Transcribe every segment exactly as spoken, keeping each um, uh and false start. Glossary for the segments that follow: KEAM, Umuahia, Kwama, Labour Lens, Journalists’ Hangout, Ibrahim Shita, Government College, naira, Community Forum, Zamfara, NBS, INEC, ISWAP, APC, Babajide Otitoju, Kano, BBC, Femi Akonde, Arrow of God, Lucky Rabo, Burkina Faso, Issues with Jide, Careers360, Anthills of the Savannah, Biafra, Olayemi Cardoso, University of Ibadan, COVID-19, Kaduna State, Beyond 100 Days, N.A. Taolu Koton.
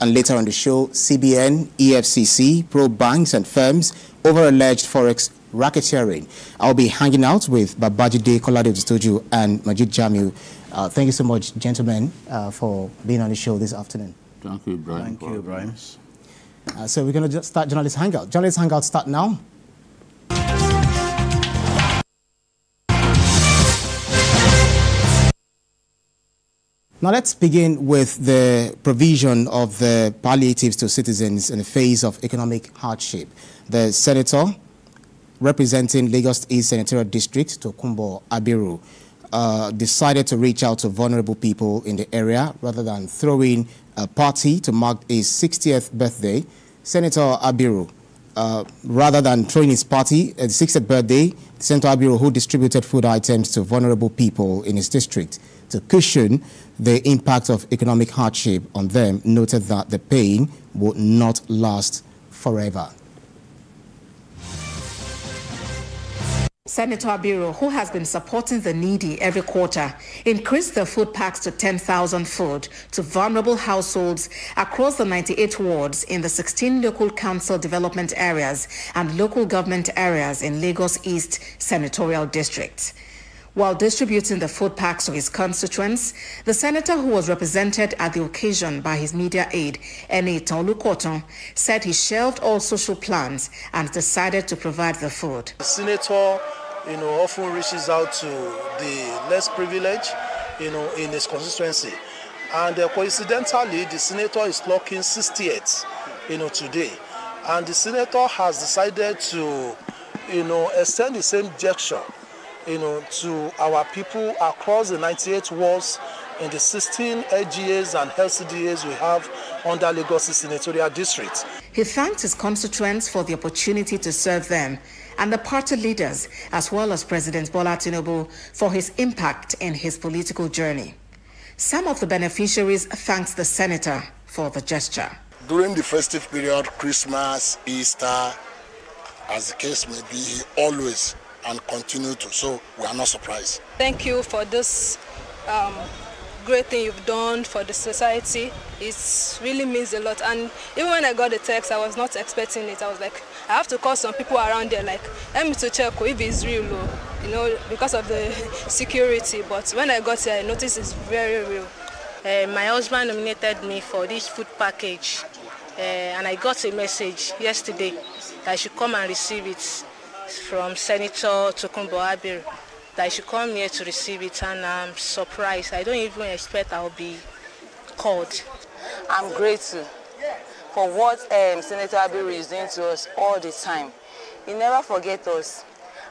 And later on the show, C B N, E F C C, probe banks and firms over alleged forex racketeering. I'll be hanging out with Babajide Otitoju and Majid Jamil. Uh, thank you so much, gentlemen, uh, for being on the show this afternoon. Thank you, Brian. Thank you, Brian. Uh, so we're going to start Journalist Hangout. Journalist Hangout start now. Now let's begin with the provision of the palliatives to citizens in the face of economic hardship. The senator representing Lagos East Senatorial District, Tokunbo Abiru, uh, decided to reach out to vulnerable people in the area rather than throwing a party to mark his sixtieth birthday. Senator Abiru, uh, rather than throwing his party at the sixtieth birthday, Senator Abiru, who distributed food items to vulnerable people in his district, to cushion the impact of economic hardship on them, noted that the pain would not last forever. Senator Abiru, who has been supporting the needy every quarter, increased the food packs to ten thousand food to vulnerable households across the ninety-eight wards in the sixteen local council development areas and local government areas in Lagos East Senatorial District. While distributing the food packs to his constituents, the senator, who was represented at the occasion by his media aide, N A Taolu Koton, said he shelved all social plans and decided to provide the food. The senator, you know, often reaches out to the less privileged, you know, in his constituency. And uh, coincidentally, the senator is clocking sixty-eight, you know, today. And the senator has decided to, you know, extend the same gesture, you know, to our people across the ninety-eight wards in the sixteen L G As and L C D As we have under Lagos Senatorial District. He thanked his constituents for the opportunity to serve them and the party leaders, as well as President Bola Tinubu, for his impact in his political journey. Some of the beneficiaries thanked the senator for the gesture. During the festive period, Christmas, Easter, as the case may be, he always and continue to, so we are not surprised. Thank you for this um, great thing you've done for the society. It really means a lot, and even when I got the text, I was not expecting it. I was like, I have to call some people around there, like, let me to check if it's real, you know, because of the security. But when I got here, I noticed it's very real. Uh, my husband nominated me for this food package, uh, and I got a message yesterday that I should come and receive it from Senator Tokunbo Abiru, that I should come here to receive it, and I'm surprised. I don't even expect I'll be called. I'm grateful for what um, Senator Abiru is doing to us all the time. He never forgets us,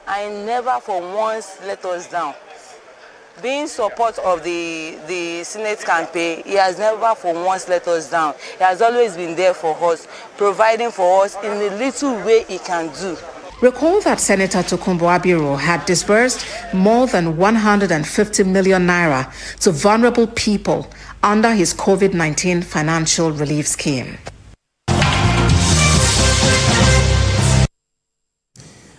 and he never for once let us down. Being in support of the, the Senate campaign, he has never for once let us down. He has always been there for us, providing for us in the little way he can do. Recall that Senator Tokunbo Abiru had disbursed more than one hundred fifty million naira to vulnerable people under his COVID nineteen financial relief scheme.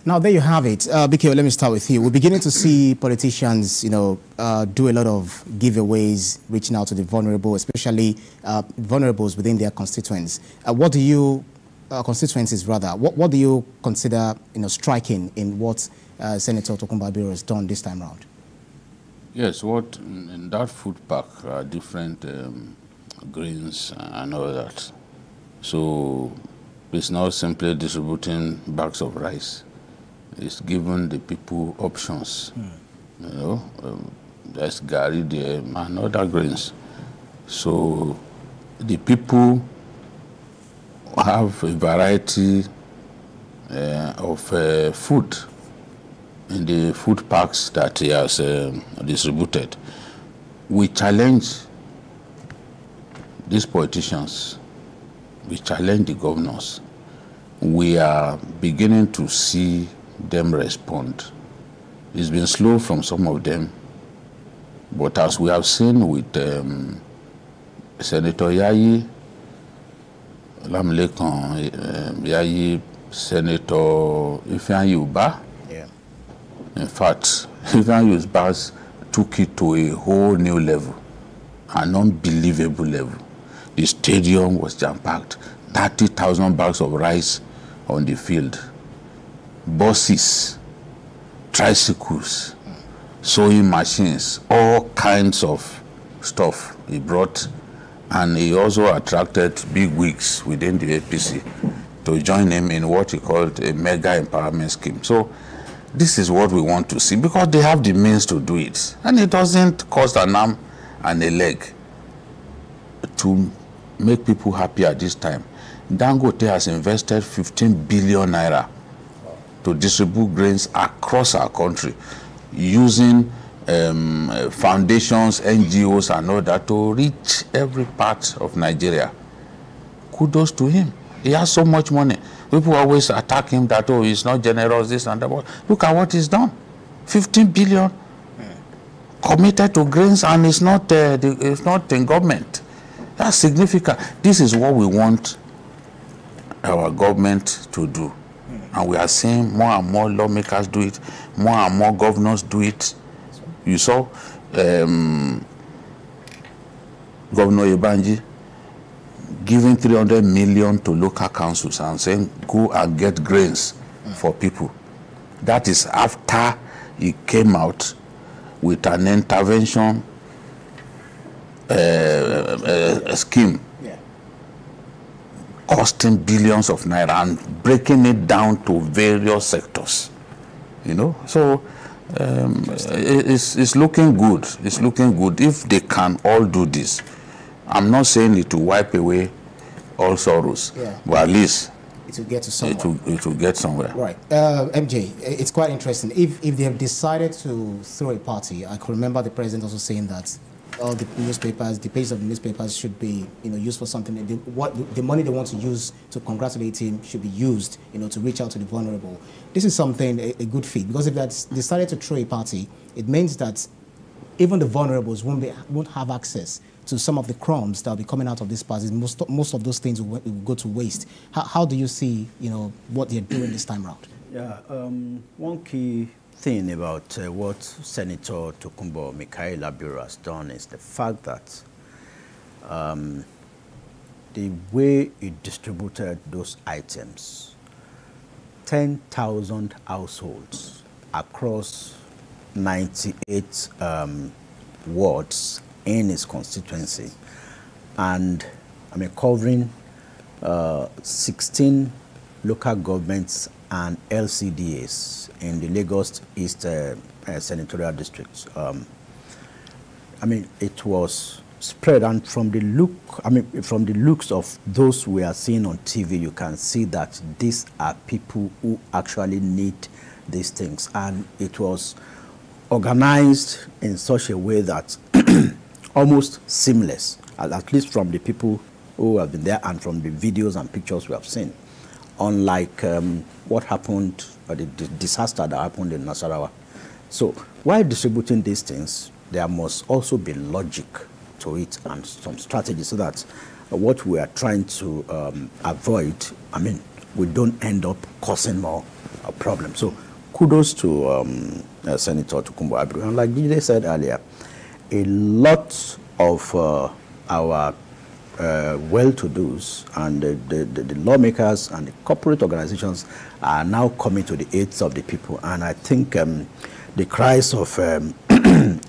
Now, there you have it. Uh, B K O, let me start with you. We're beginning to see politicians, you know, uh, do a lot of giveaways, reaching out to the vulnerable, especially uh, vulnerables within their constituents. Uh, what do you... Uh, constituencies rather, what, what do you consider, you know, striking in what uh, Senator Tokunbo Abiru has done this time around? Yes, what in, in that food pack are different um, grains and all that. So it's not simply distributing bags of rice. It's giving the people options, mm. you know, um, there's garri there and other grains. So the people have a variety uh, of uh, food in the food packs that he has uh, distributed. We challenge these politicians, we challenge the governors. We are beginning to see them respond. It's been slow from some of them, but as we have seen with um, Senator Yayi, Yayi, Senator Ifeanyi Uba. Yeah. In fact, Ifeanyi Uba took it to a whole new level, an unbelievable level. The stadium was jam-packed. thirty thousand bags of rice on the field. Buses, tricycles, sewing machines, all kinds of stuff he brought. And he also attracted big wigs within the A P C to join him in what he called a mega empowerment scheme. So this is what we want to see, because they have the means to do it. And it doesn't cost an arm and a leg to make people happy at this time. Dangote has invested fifteen billion naira to distribute grains across our country using um, foundations, N G Os and all that to reach every part of Nigeria. Kudos to him. He has so much money. People always attack him that, oh, he's not generous, this and that. But look at what he's done. fifteen billion committed to grains, and it's not, uh, the, it's not in government. That's significant. This is what we want our government to do. And we are seeing more and more lawmakers do it, more and more governors do it. You saw um, Governor Ebanji giving three hundred million to local councils and saying, go and get grains for people. That is after he came out with an intervention uh, uh, scheme. Costing billions of naira and breaking it down to various sectors, you know. So um, it's, it's looking good. It's looking good. If they can all do this, I'm not saying it will wipe away all sorrows, yeah. But at least it will get to somewhere. It will, it will get somewhere. Right, uh, M J. It's quite interesting. If if they have decided to throw a party, I could remember the president also saying that all the newspapers, the pages of the newspapers should be, you know, used for something. They, what the money they want to use to congratulate him should be used, you know, to reach out to the vulnerable. This is something, a, a good feat, because if that's decided to throw a party, it means that even the vulnerables won't be, won't have access to some of the crumbs that will be coming out of this party. Most, most of those things will, will go to waste. How, how do you see, you know, what they're doing this time around? Yeah, um, one key thing about uh, what Senator Tokunbo Abiru has done is the fact that um, the way he distributed those items, ten thousand households across ninety-eight um, wards in his constituency, and I mean covering uh, sixteen local governments and L C D As in the Lagos East uh, uh, Senatorial District. Um, I mean, it was spread, and from the look, I mean, from the looks of those we are seeing on T V, you can see that these are people who actually need these things, and it was organized in such a way that almost seamless, at least from the people who have been there and from the videos and pictures we have seen. Unlike um, what happened, or the disaster that happened in Nasarawa. So while distributing these things, there must also be logic to it and some strategy, so that what we are trying to um, avoid, I mean, we don't end up causing more uh, problems. So kudos to um, uh, Senator Tokunbo Abiru. And like Jide said earlier, a lot of uh, our Uh, well-to-dos and the, the, the, the lawmakers and the corporate organizations are now coming to the aids of the people. And I think um, the cries of um,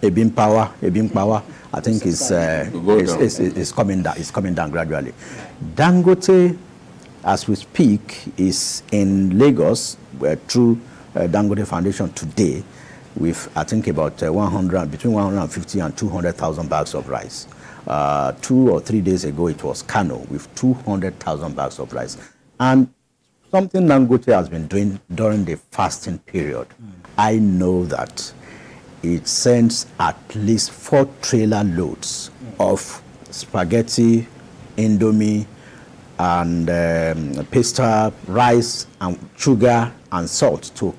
Ebim Power, Ebim Power, I think is, uh, is, is, is, is, coming down, is coming down gradually. Dangote, as we speak, is in Lagos uh, through uh, Dangote Foundation today with, I think, about uh, one hundred, between one hundred fifty and two hundred thousand bags of rice. Uh, two or three days ago, it was Kano with two hundred thousand bags of rice. And something Dangote has been doing during the fasting period. Mm. I know that it sends at least four trailer loads mm. of spaghetti, indomie, and um, pasta, rice, and sugar, and salt to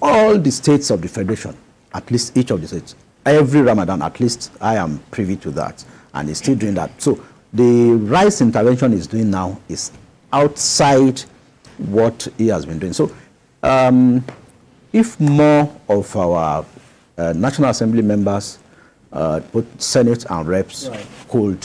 all the states of the Federation, at least each of the states. Every Ramadan, at least I am privy to that, and he's still doing that. So the rice intervention he's doing now is outside what he has been doing. So um, if more of our uh, National Assembly members, uh, both Senate and Reps, right. could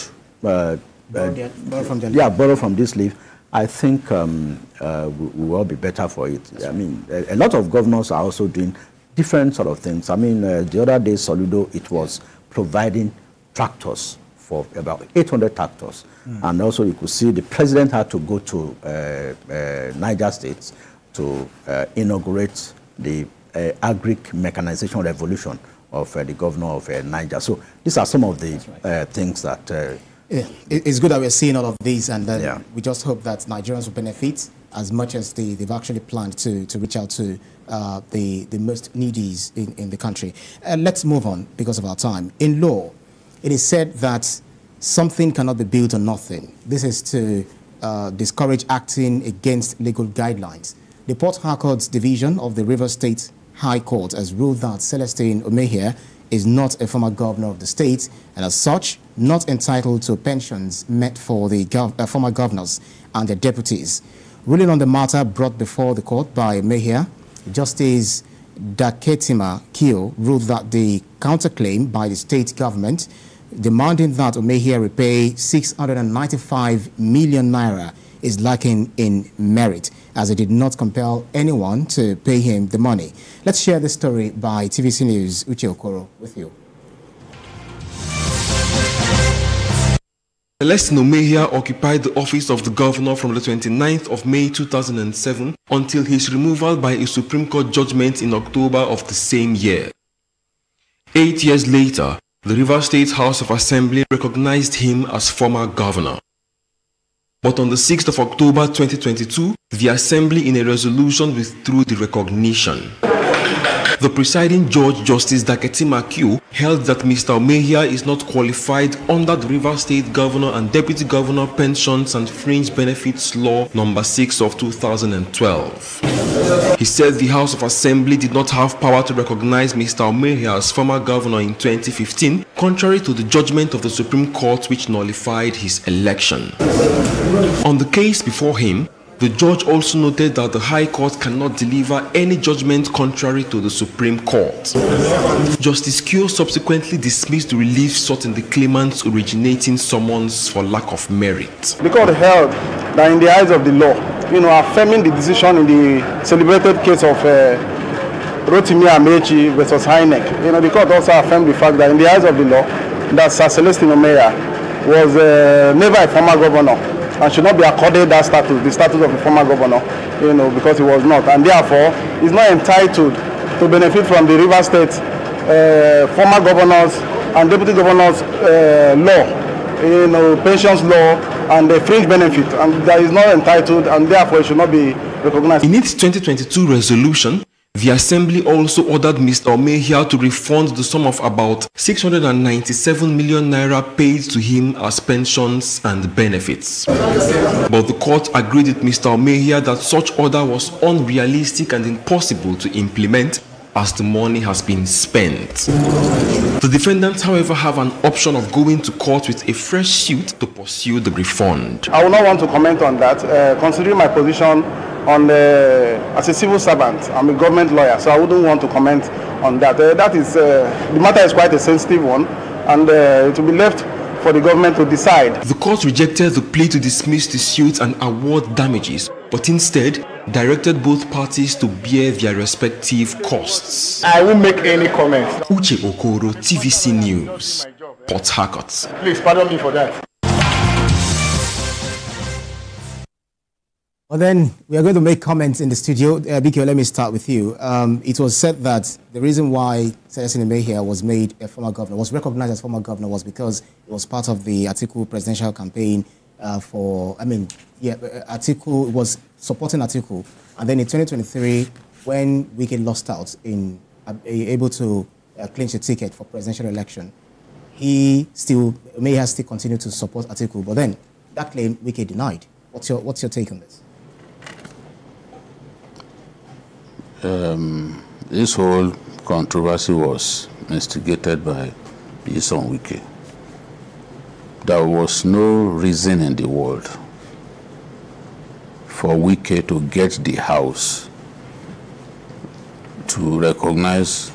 uh, Borrow, their, borrow from their yeah, leaf. borrow from this leaf. I think um, uh, we will all be better for it. That's I right. mean, a, a lot of governors are also doing different sort of things. I mean, uh, the other day, Soludo, it was providing tractors for about eight hundred tractors. Mm. And also you could see the president had to go to uh, uh, Niger State to uh, inaugurate the uh, agric mechanization revolution of uh, the governor of uh, Niger. So these are some of the right. uh, things that... Uh, Yeah, it's good that we're seeing all of these, and then yeah. we just hope that Nigerians will benefit as much as they, they've actually planned to, to reach out to uh, the, the most needies in, in the country. Uh, let's move on because of our time. In law, it is said that something cannot be built on nothing. This is to uh, discourage acting against legal guidelines. The Port Harcourt Division of the Rivers State High Court has ruled that Celestine Omehia is not a former governor of the state, and as such, not entitled to pensions met for the gov uh, former governors and their deputies. Ruling on the matter brought before the court by Mejia, Justice Daketima Kio ruled that the counterclaim by the state government demanding that Omehia repay six hundred ninety-five million naira is lacking in merit, as it did not compel anyone to pay him the money. Let's share this story by T V C News' Uche Okoro with you. Celestine Omehia occupied the office of the governor from the twenty-ninth of May two thousand seven until his removal by a Supreme Court judgment in October of the same year. Eight years later, the Rivers State House of Assembly recognized him as former governor. But on the sixth of October twenty twenty-two, the Assembly in a resolution withdrew the recognition. The presiding judge, Justice Daketima Kio, held that Mister Omehia is not qualified under the Rivers State Governor and Deputy Governor Pensions and Fringe Benefits Law number six of two thousand twelve. He said the House of Assembly did not have power to recognize Mister Omehia as former governor in twenty fifteen, contrary to the judgment of the Supreme Court which nullified his election. On the case before him, the judge also noted that the High Court cannot deliver any judgment contrary to the Supreme Court. Justice Kio subsequently dismissed the relief sought in the claimant's originating summons for lack of merit. The court held that in the eyes of the law, you know, affirming the decision in the celebrated case of uh, Rotimi Amechi versus I N E C, you know, the court also affirmed the fact that in the eyes of the law, that Sir Celestine Omehia was uh, never a former governor and should not be accorded that status, the status of the former governor, you know, because he was not. And therefore, he's not entitled to benefit from the Rivers State uh, former governors and deputy governors uh, law, you know, pensions law, and the fringe benefit. And that is not entitled, and therefore it should not be recognized. In its twenty twenty-two resolution, the Assembly also ordered Mister Omehia to refund the sum of about six hundred ninety-seven million naira paid to him as pensions and benefits. But the court agreed with Mister Omehia that such order was unrealistic and impossible to implement as the money has been spent. The defendants, however, have an option of going to court with a fresh suit to pursue the refund. I will not want to comment on that, uh, considering my position on the, as a civil servant. I'm a government lawyer, so I wouldn't want to comment on that. Uh, that is, uh, the matter is quite a sensitive one, and uh, it will be left for the government to decide. The court rejected the plea to dismiss the suit and award damages, but instead directed both parties to bear their respective costs. I won't make any comments. Uche Okoro, T V C News, Port Harcourt. Please pardon me for that. Well, then, we are going to make comments in the studio. Uh, Bikio, let me start with you. Um, it was said that the reason why Celestine Omehia was made a former governor, was recognized as former governor, was because it was part of the Atiku presidential campaign uh, for, I mean, yeah, Atiku was supporting Atiku. And then in twenty twenty-three, when Wike lost out in uh, able to uh, clinch a ticket for presidential election, he still, Omehia still continued to support Atiku. But then, that claim Wike denied. What's your, what's your take on this? Um, this whole controversy was instigated by his own Wike. There was no reason in the world for Wike to get the House to recognize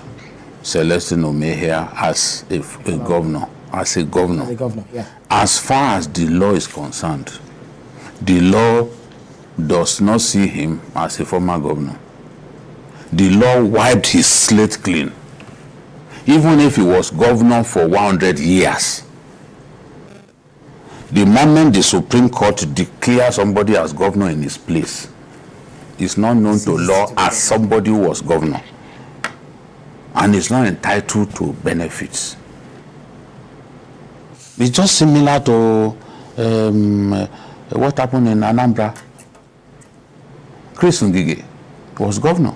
Celestine Omehia as a, a governor. as a governor. As a governor, yeah. As far as the law is concerned, the law does not see him as a former governor. The law wiped his slate clean. Even if he was governor for one hundred years, the moment the Supreme Court declares somebody as governor in his place, it's not known to law as somebody who was governor. And is not entitled to benefits. It's just similar to um, what happened in Anambra. Chris Ngige was governor,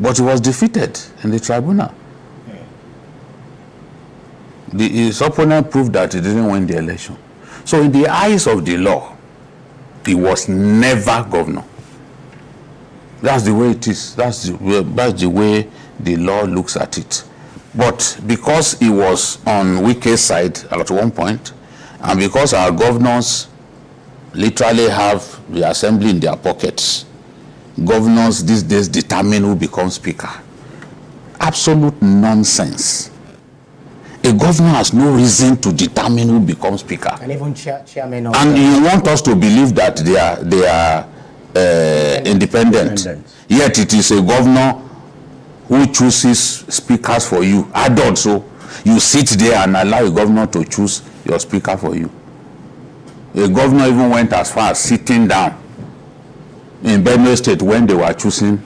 but he was defeated in the tribunal. The, his opponent proved that he didn't win the election. So in the eyes of the law, he was never governor. That's the way it is. That's the way, that's the way the law looks at it. But because he was on Wike's side at one point, and because our governors literally have the assembly in their pockets, governors these days determine who becomes speaker. Absolute nonsense. A governor has no reason to determine who becomes speaker. And even chair, chairman of And you want us to believe that they are, they are uh, independent. independent. Yet it is a governor who chooses speakers for you. Adult, so you sit there and allow a governor to choose your speaker for you. The governor even went as far as sitting down in Benue State when they were choosing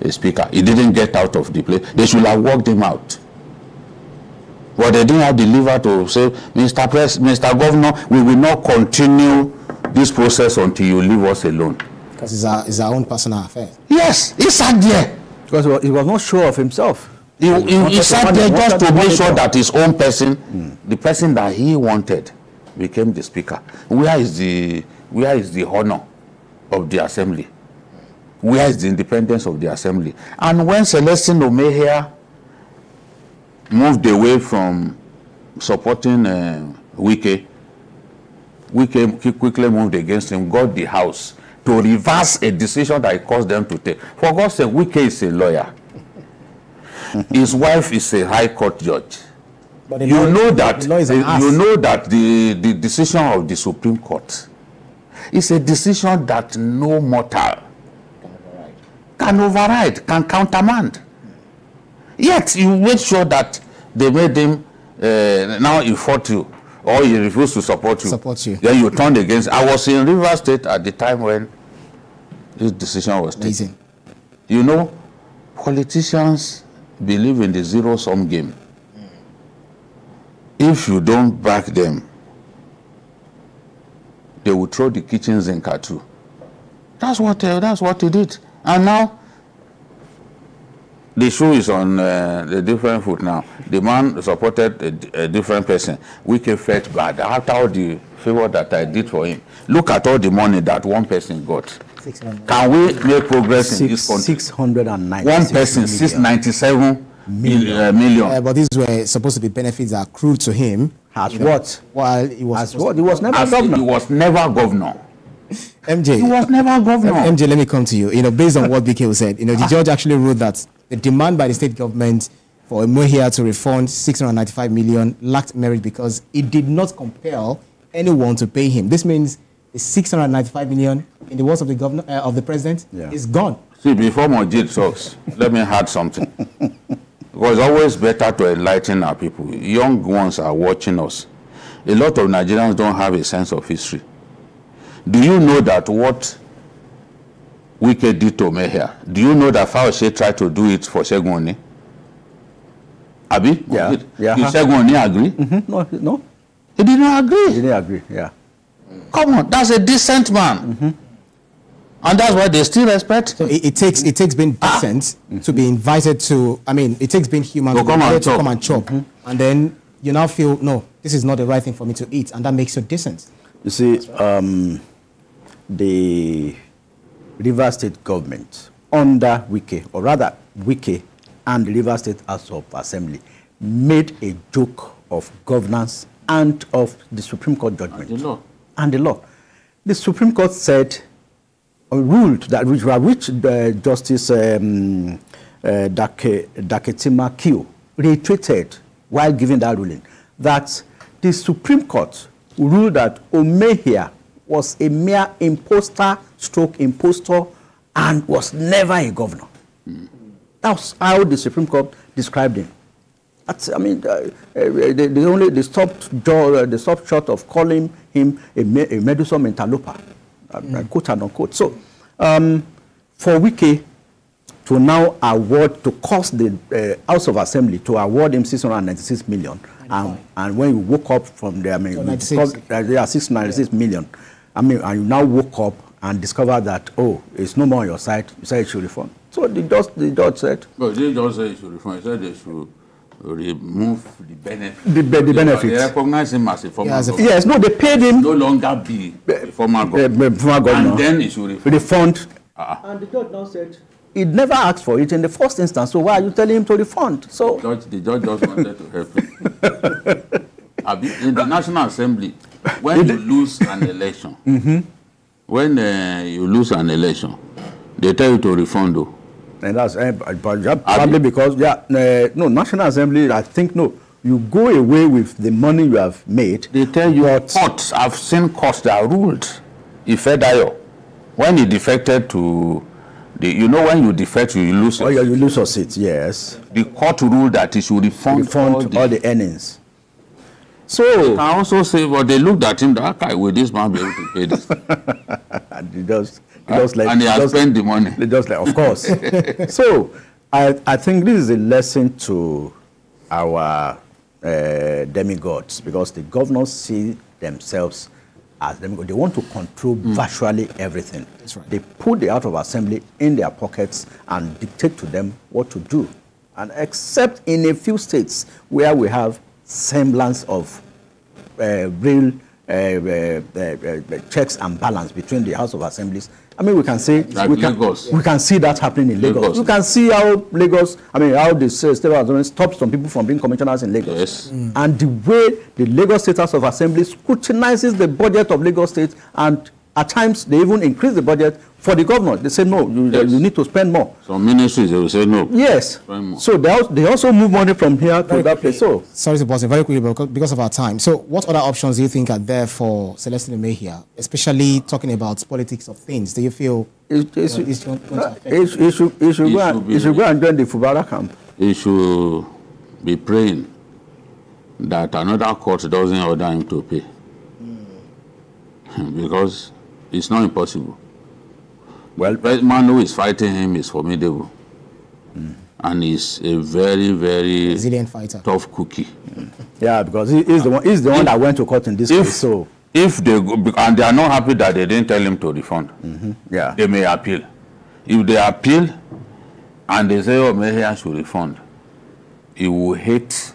a speaker. He didn't get out of the place. They should have walked him out. But they didn't have the liver to say, Mister Pres Mister Governor, we will not continue this process until you leave us alone. Because it's our, it's our own personal affair. Yes, he sat there. Because he was not sure of himself. He, he, he sat there just to make sure that his own person, mm. the person that he wanted, became the speaker. Where is the where is the honor of the assembly? Where is the independence of the assembly? And when Celestine Omehia moved away from supporting uh, Wike, Wike quickly moved against him, got the house to reverse a decision that it caused them to take. For God's sake, Wike is a lawyer. His wife is a high court judge. But you law, know that you know that the, the decision of the Supreme Court is a decision that no mortal can override, can, override, can countermand. Yet you make sure that they made him uh, now he fought you or he refused to support you. Support you. Then you turned against. I was in Rivers State at the time when this decision was taken. You know, politicians believe in the zero-sum game. If you don't back them, they will throw the kitchen sink at you. That's what uh, that's what he did. And now the shoe is on uh, the different foot now. The man supported a, a different person. Wike felt bad after all the favor that I did for him. Look at all the money that one person got. Can we make progress Six, in this country? six hundred ninety. One person, six ninety-seven. Million. Uh, million. Uh, but these were supposed to be benefits that accrued to him. As yeah. what? While he was, what? He was never As governor. He was never governor. M J. He was never governor. M J, let me come to you. You know, based on what B K said, you know, the judge actually wrote that the demand by the state government for Omehia to refund six hundred ninety-five million lacked merit because it did not compel anyone to pay him. This means the six hundred ninety-five million, in the words of the governor uh, of the president, yeah. is gone. See, before Majid talks, let me add something. Because it's always better to enlighten our people. Young ones are watching us. A lot of Nigerians don't have a sense of history. Do you know that what Wike did to Omehia? Do you know that Fawoshe tried to do it for Segun Oni? Abi? Yeah. Did yeah. Segun Oni agree? Mm-hmm. No, no. He did not agree. He didn't agree, yeah. Come on, that's a decent man. Mm-hmm. And that's why they still respect. So it, it takes it takes being decent ah. to be invited to. I mean, it takes being human so to, come and, to come and chop, mm-hmm. and then you now feel no, this is not the right thing for me to eat, and that makes you decent. You see, um, the Rivers State government under Wike, or rather Wike and the Rivers State House of Assembly, made a joke of governance and of the Supreme Court judgment and the law. And the, law. The Supreme Court said. Ruled that which, which uh, Justice um, uh, Dake, Daketima Kio reiterated while giving that ruling, that the Supreme Court ruled that Omehia was a mere imposter, stroke impostor, and was never a governor. Mm. That's how the Supreme Court described him. That's, I mean, uh, they, they only they stopped, uh, they stopped short of calling him a, me a meddlesome interloper, uh, mm. quote and unquote. So, um, for Wike to now award, to cause the uh, House of Assembly to award him six hundred ninety-six million, and, and when you woke up from there, I mean, because, uh, there are six hundred ninety-six yeah. million, I mean, and you now woke up and discover that, oh, it's no more on your side, you said it should reform. So the judge, the judge said... But they don't say it should reform, he said they should remove the benefit. The, the benefit. They recognize him as a former yeah, governor. Yes, no, they paid him... No longer be a former governor. Former governor. And then it should reform. Refund. Ah. And the judge now said... He never asked for it in the first instance, so why are you telling him to refund? So the judge, the judge just wanted to help him. In the National Assembly, when you lose an election, mm-hmm. when uh, you lose an election, they tell you to refund, though. And that's uh, probably because, yeah, uh, no, National Assembly, I think, no, you go away with the money you have made. They tell you courts, I've seen courts that are ruled. Ifedayo, when he defected to, the, you know, when you defect, you lose. Oh, yeah, you lose your seat, yes. The court ruled that it should refund, refund all, the, all the earnings. So, I also say, well, they looked at him, that okay, will this man be able to pay this? And he just, he just like, and he has spent the money. They just like, of course. So, I, I think this is a lesson to our uh, demigods, because the governors see themselves as demigods. They want to control mm. virtually everything. That's right. They put the House of Assembly in their pockets and dictate to them what to do. And except in a few states where we have semblance of uh, real uh, uh, uh, uh, checks and balance between the House of Assemblies. I mean, we can say like we, can, we can see that happening in Lagos. Lagos. You can see how Lagos, I mean, how the state House of Assembly stops some people from being commissioners in Lagos. Yes. Mm. And the way the Lagos State House of Assembly scrutinizes the budget of Lagos State, and at times they even increase the budget for the governor. They say, no, you, yes. you need to spend more. Some ministries, they will say, no. Yes. So they also, they also move money from here very to that place. So, sorry to pause it very quickly because of our time. So what other options do you think are there for Celestine Omehia, especially talking about politics of things? Do you feel it, it's, you know, it's going to affect it, it, should, it, should it, go and, it should go and join the Fubara camp? He should be praying that another court doesn't order him to pay. Mm. Because it's not impossible. Well, the man who is fighting him is formidable. Mm. And he's a very, very resilient fighter. Tough cookie. Mm. Yeah, because he is the one, he's the if, one that went to court in this if, case. So. If they go, and they are not happy that they didn't tell him to refund, mm-hmm. yeah. they may appeal. If they appeal and they say, oh, Omehia should refund, he will hate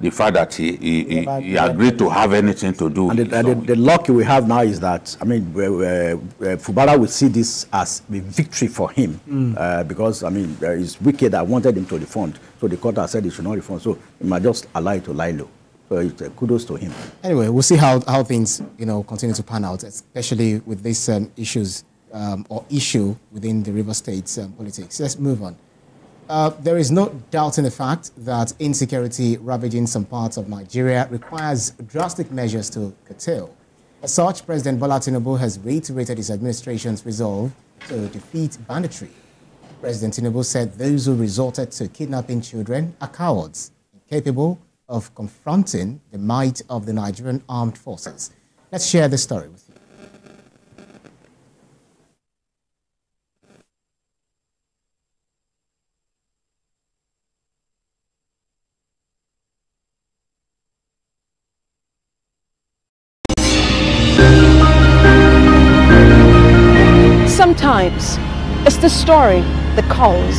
the fact that he, he, he, he agreed to have anything to do. And the, the, the luck we have now is that, I mean, uh, uh, Fubara will see this as a victory for him, mm. uh, because, I mean, uh, it's Wike that wanted him to refund. So the court has said he should not refund. So he might just allow it to lie low. So it, uh, kudos to him. Anyway, we'll see how, how things, you know, continue to pan out, especially with these um, issues um, or issue within the River State's um, politics. Let's move on. Uh, there is no doubting the fact that insecurity ravaging some parts of Nigeria requires drastic measures to curtail. As such, President Bola Tinubu has reiterated his administration's resolve to defeat banditry. President Tinubu said those who resorted to kidnapping children are cowards, incapable of confronting the might of the Nigerian armed forces. Let's share this story with you. Sometimes it's the story that calls.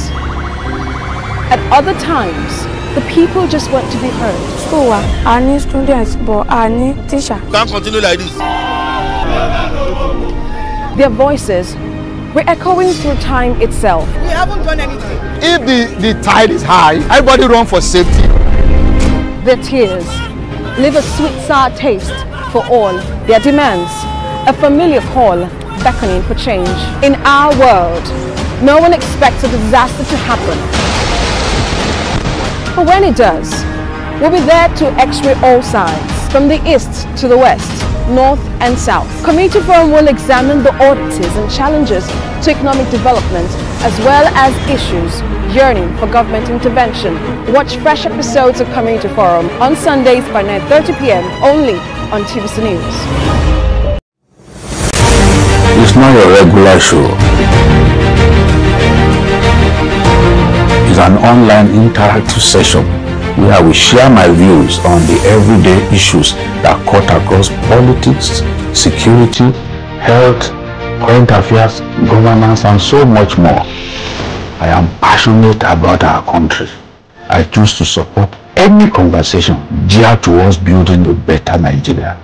At other times, the people just want to be heard. School, I need students, but I need teachers. Can't continue like this. Their voices were echoing through time itself. We haven't done anything. If the, the tide is high, everybody run for safety. Their tears leave a sweet, sour taste for all their demands. A familiar call beckoning for change. In our world, no one expects a disaster to happen. But when it does, We'll be there to x-ray all sides, from the east to the west, north and south. Community Forum will examine the oddities and challenges to economic development, as well as issues yearning for government intervention. Watch fresh episodes of Community Forum on Sundays by nine thirty p m only on T V C News. It's not a regular show. It's an online interactive session where we share my views on the everyday issues that cut across politics, security, health, current affairs, governance, and so much more. I am passionate about our country. I choose to support any conversation geared towards building a better Nigeria.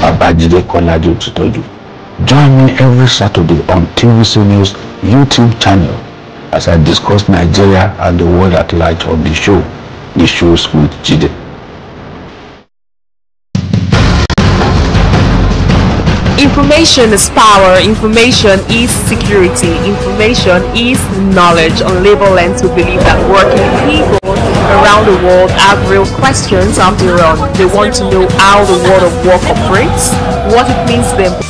I am Babajide Otitoju. Join me every Saturday on T V C News YouTube channel as I discuss Nigeria and the world at large on the show, Issues with Jide. Information is power, information is security, information is knowledge. On Labour Lens, we believe that working people around the world have real questions on their own. They want to know how the world of work operates, what it means to them.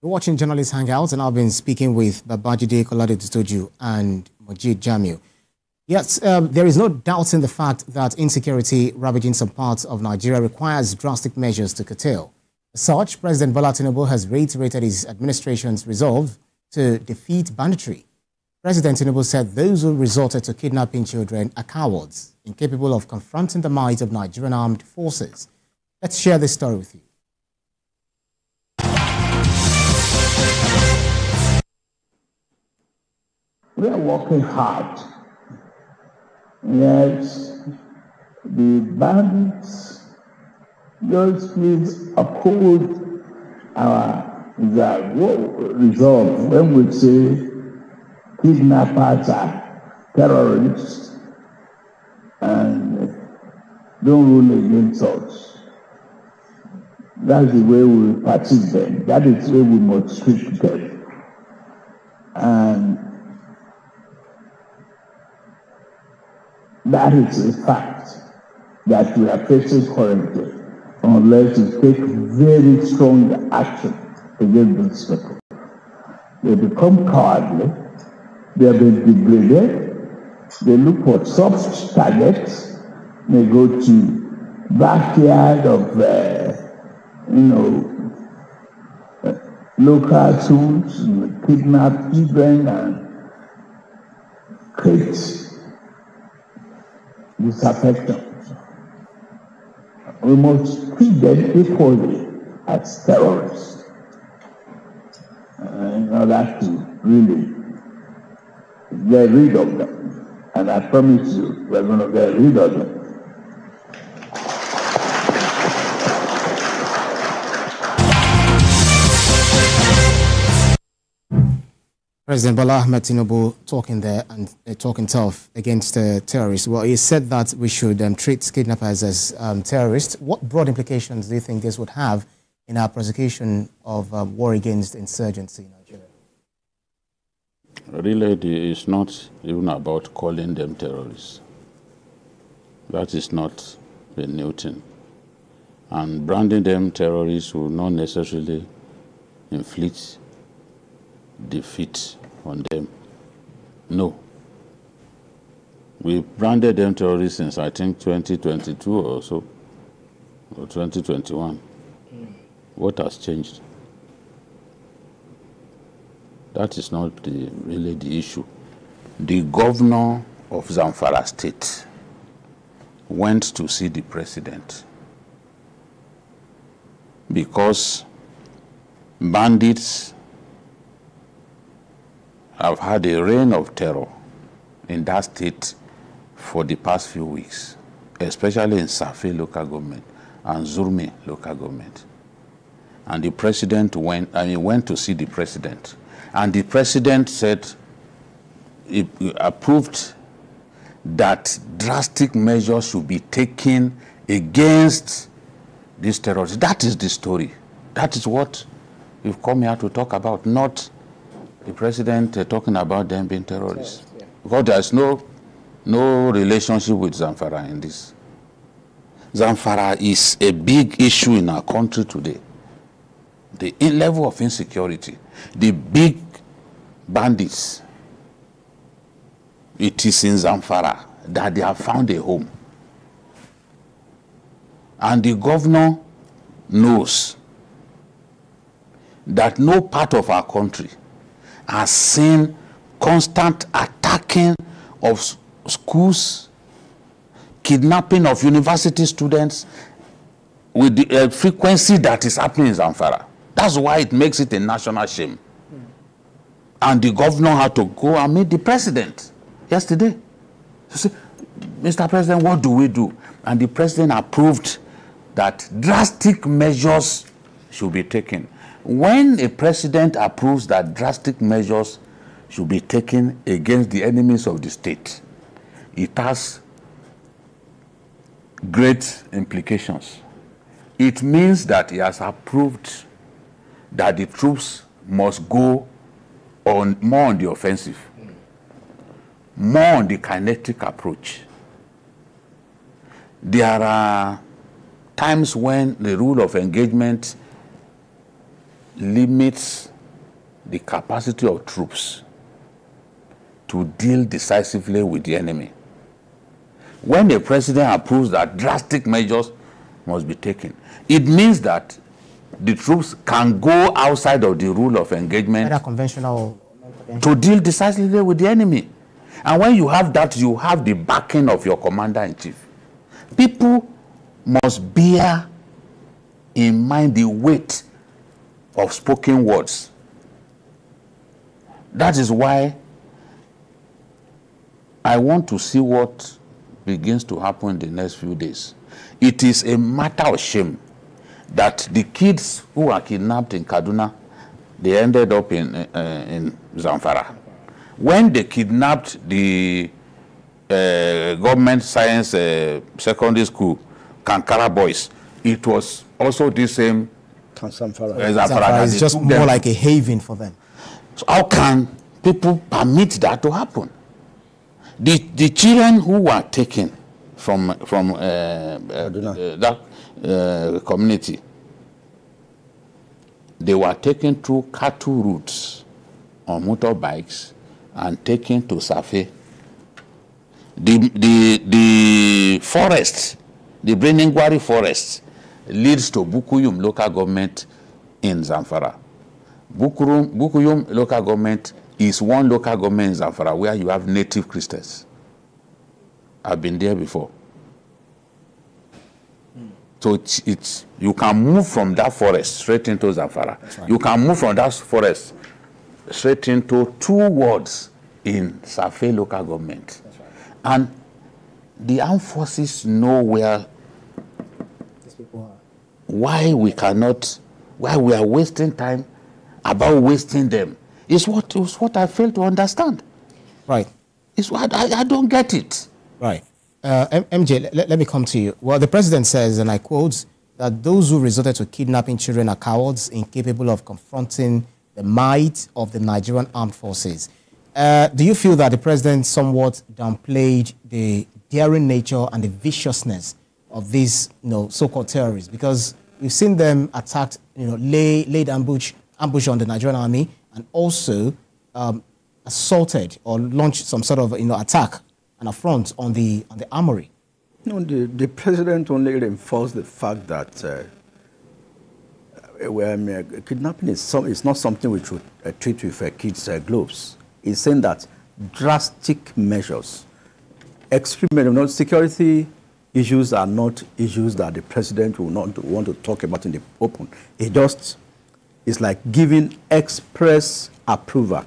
We're watching Journalist Hangouts, and I've been speaking with Babajide Otitoju and Majid Jamil. Yes, um, there is no doubt in the fact that insecurity ravaging some parts of Nigeria requires drastic measures to curtail. As such, President Bola Tinubu has reiterated his administration's resolve to defeat banditry. President Tinubu said those who resorted to kidnapping children are cowards, incapable of confronting the might of Nigerian armed forces. Let's share this story with you. We are working hard, yet the bandits don't please uphold our the resolve when we say kidnappers are terrorists and don't rule against us. That's the way we practice them. That is the way we must treat them. And that is a fact that we are facing currently, unless we take very strong action against these people. They become cowardly, they have been degraded, they look for soft targets, they go to backyard of, uh, you know, uh, local schools, kidnap children and create disaffection. We must treat them equally as terrorists uh, in order to really get rid of them. And I promise you, we're going to get rid of them. President Bola Ahmed Tinubu talking there and uh, talking tough against uh, terrorists. Well, he said that we should um, treat kidnappers as um, terrorists. What broad implications do you think this would have in our prosecution of uh, war against insurgency in Nigeria? Really, it's not even about calling them terrorists. That is not a new thing. And branding them terrorists will not necessarily inflict defeat on them. No. We branded them terrorists since I think twenty twenty-two or so, or twenty twenty-one. Mm. What has changed? That is not the, really the issue. The governor of Zamfara State went to see the president because bandits I've had a reign of terror in that state for the past few weeks, especially in Safi local government and Zurmi local government. And the president went, I mean, went to see the president. And the president said, he approved that drastic measures should be taken against these terrorists. That is the story. That is what we've come here to talk about, not the president uh, talking about them being terrorists. Yeah. Because there is no, no relationship with Zamfara in this. Zamfara is a big issue in our country today. The level of insecurity, the big bandits, it is in Zamfara that they have found a home. And the governor knows that no part of our country has seen constant attacking of schools, kidnapping of university students with the uh, frequency that is happening in Zamfara. That's why it makes it a national shame. Mm. And the governor had to go and meet the president yesterday. To say, Mister President, what do we do? And the president approved that drastic measures should be taken. When a president approves that drastic measures should be taken against the enemies of the state, it has great implications. It means that he has approved that the troops must go on more on the offensive, more on the kinetic approach. There are times when the rule of engagement limits the capacity of troops to deal decisively with the enemy. When a president approves that drastic measures must be taken, it means that the troops can go outside of the rule of engagement conventional to deal decisively with the enemy. And when you have that, you have the backing of your commander-in-chief. People must bear in mind the weight of spoken words. That is why I want to see what begins to happen in the next few days. It is a matter of shame that the kids who are kidnapped in Kaduna, they ended up in, uh, in Zamfara. When they kidnapped the uh, government science uh, secondary school, Kankara boys, it was also the same Zamfara. Zamfara, Zamfara is just more them. like a haven for them. So how can people permit that to happen? The, the children who were taken from, from uh, uh, that uh, community, they were taken through cattle routes on motorbikes and taken to Safi. The, the, the forest, the Breningwari forest, leads to Bukuyum local government in Zamfara. Bukuyum, Bukuyum local government is one local government in Zamfara where you have native Christians. I've been there before. Mm. So it's, it's, you can move from that forest straight into Zamfara. Right. You can move from that forest straight into two wards in Safi local government. Right. And the armed forces know where why we cannot, why we are wasting time about wasting them. It's what, it's what I fail to understand. Right. It's what I, I don't get it. Right. Uh, M J, let, let me come to you. Well, the president says, and I quote, that those who resorted to kidnapping children are cowards, incapable of confronting the might of the Nigerian armed forces. Uh, do you feel that the president somewhat downplayed the daring nature and the viciousness of these, you know, so-called terrorists? Because we've seen them attacked, you know, lay, laid ambush, ambush on the Nigerian army, and also um, assaulted or launched some sort of, you know, attack and affront on the on the armory. No, the, the president only reinforced the fact that uh, well, I mean, uh, kidnapping is some, it's not something we should uh, treat with uh, kids' uh, gloves. He's saying that drastic measures, extreme measures, not security. Issues are not issues that the president will not want to talk about in the open. It just is like giving express approval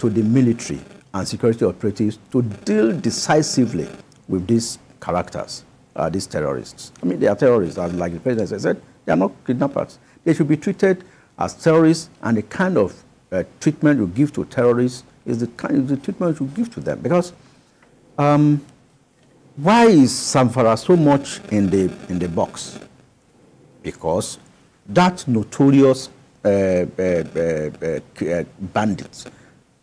to the military and security operatives to deal decisively with these characters, uh, these terrorists. I mean, they are terrorists, and like the president said, they are not kidnappers. They should be treated as terrorists, and the kind of uh, treatment you give to terrorists is the kind of the treatment you give to them. Because um, why is Zamfara so much in the, in the box? Because that notorious uh, uh, uh, uh, bandit,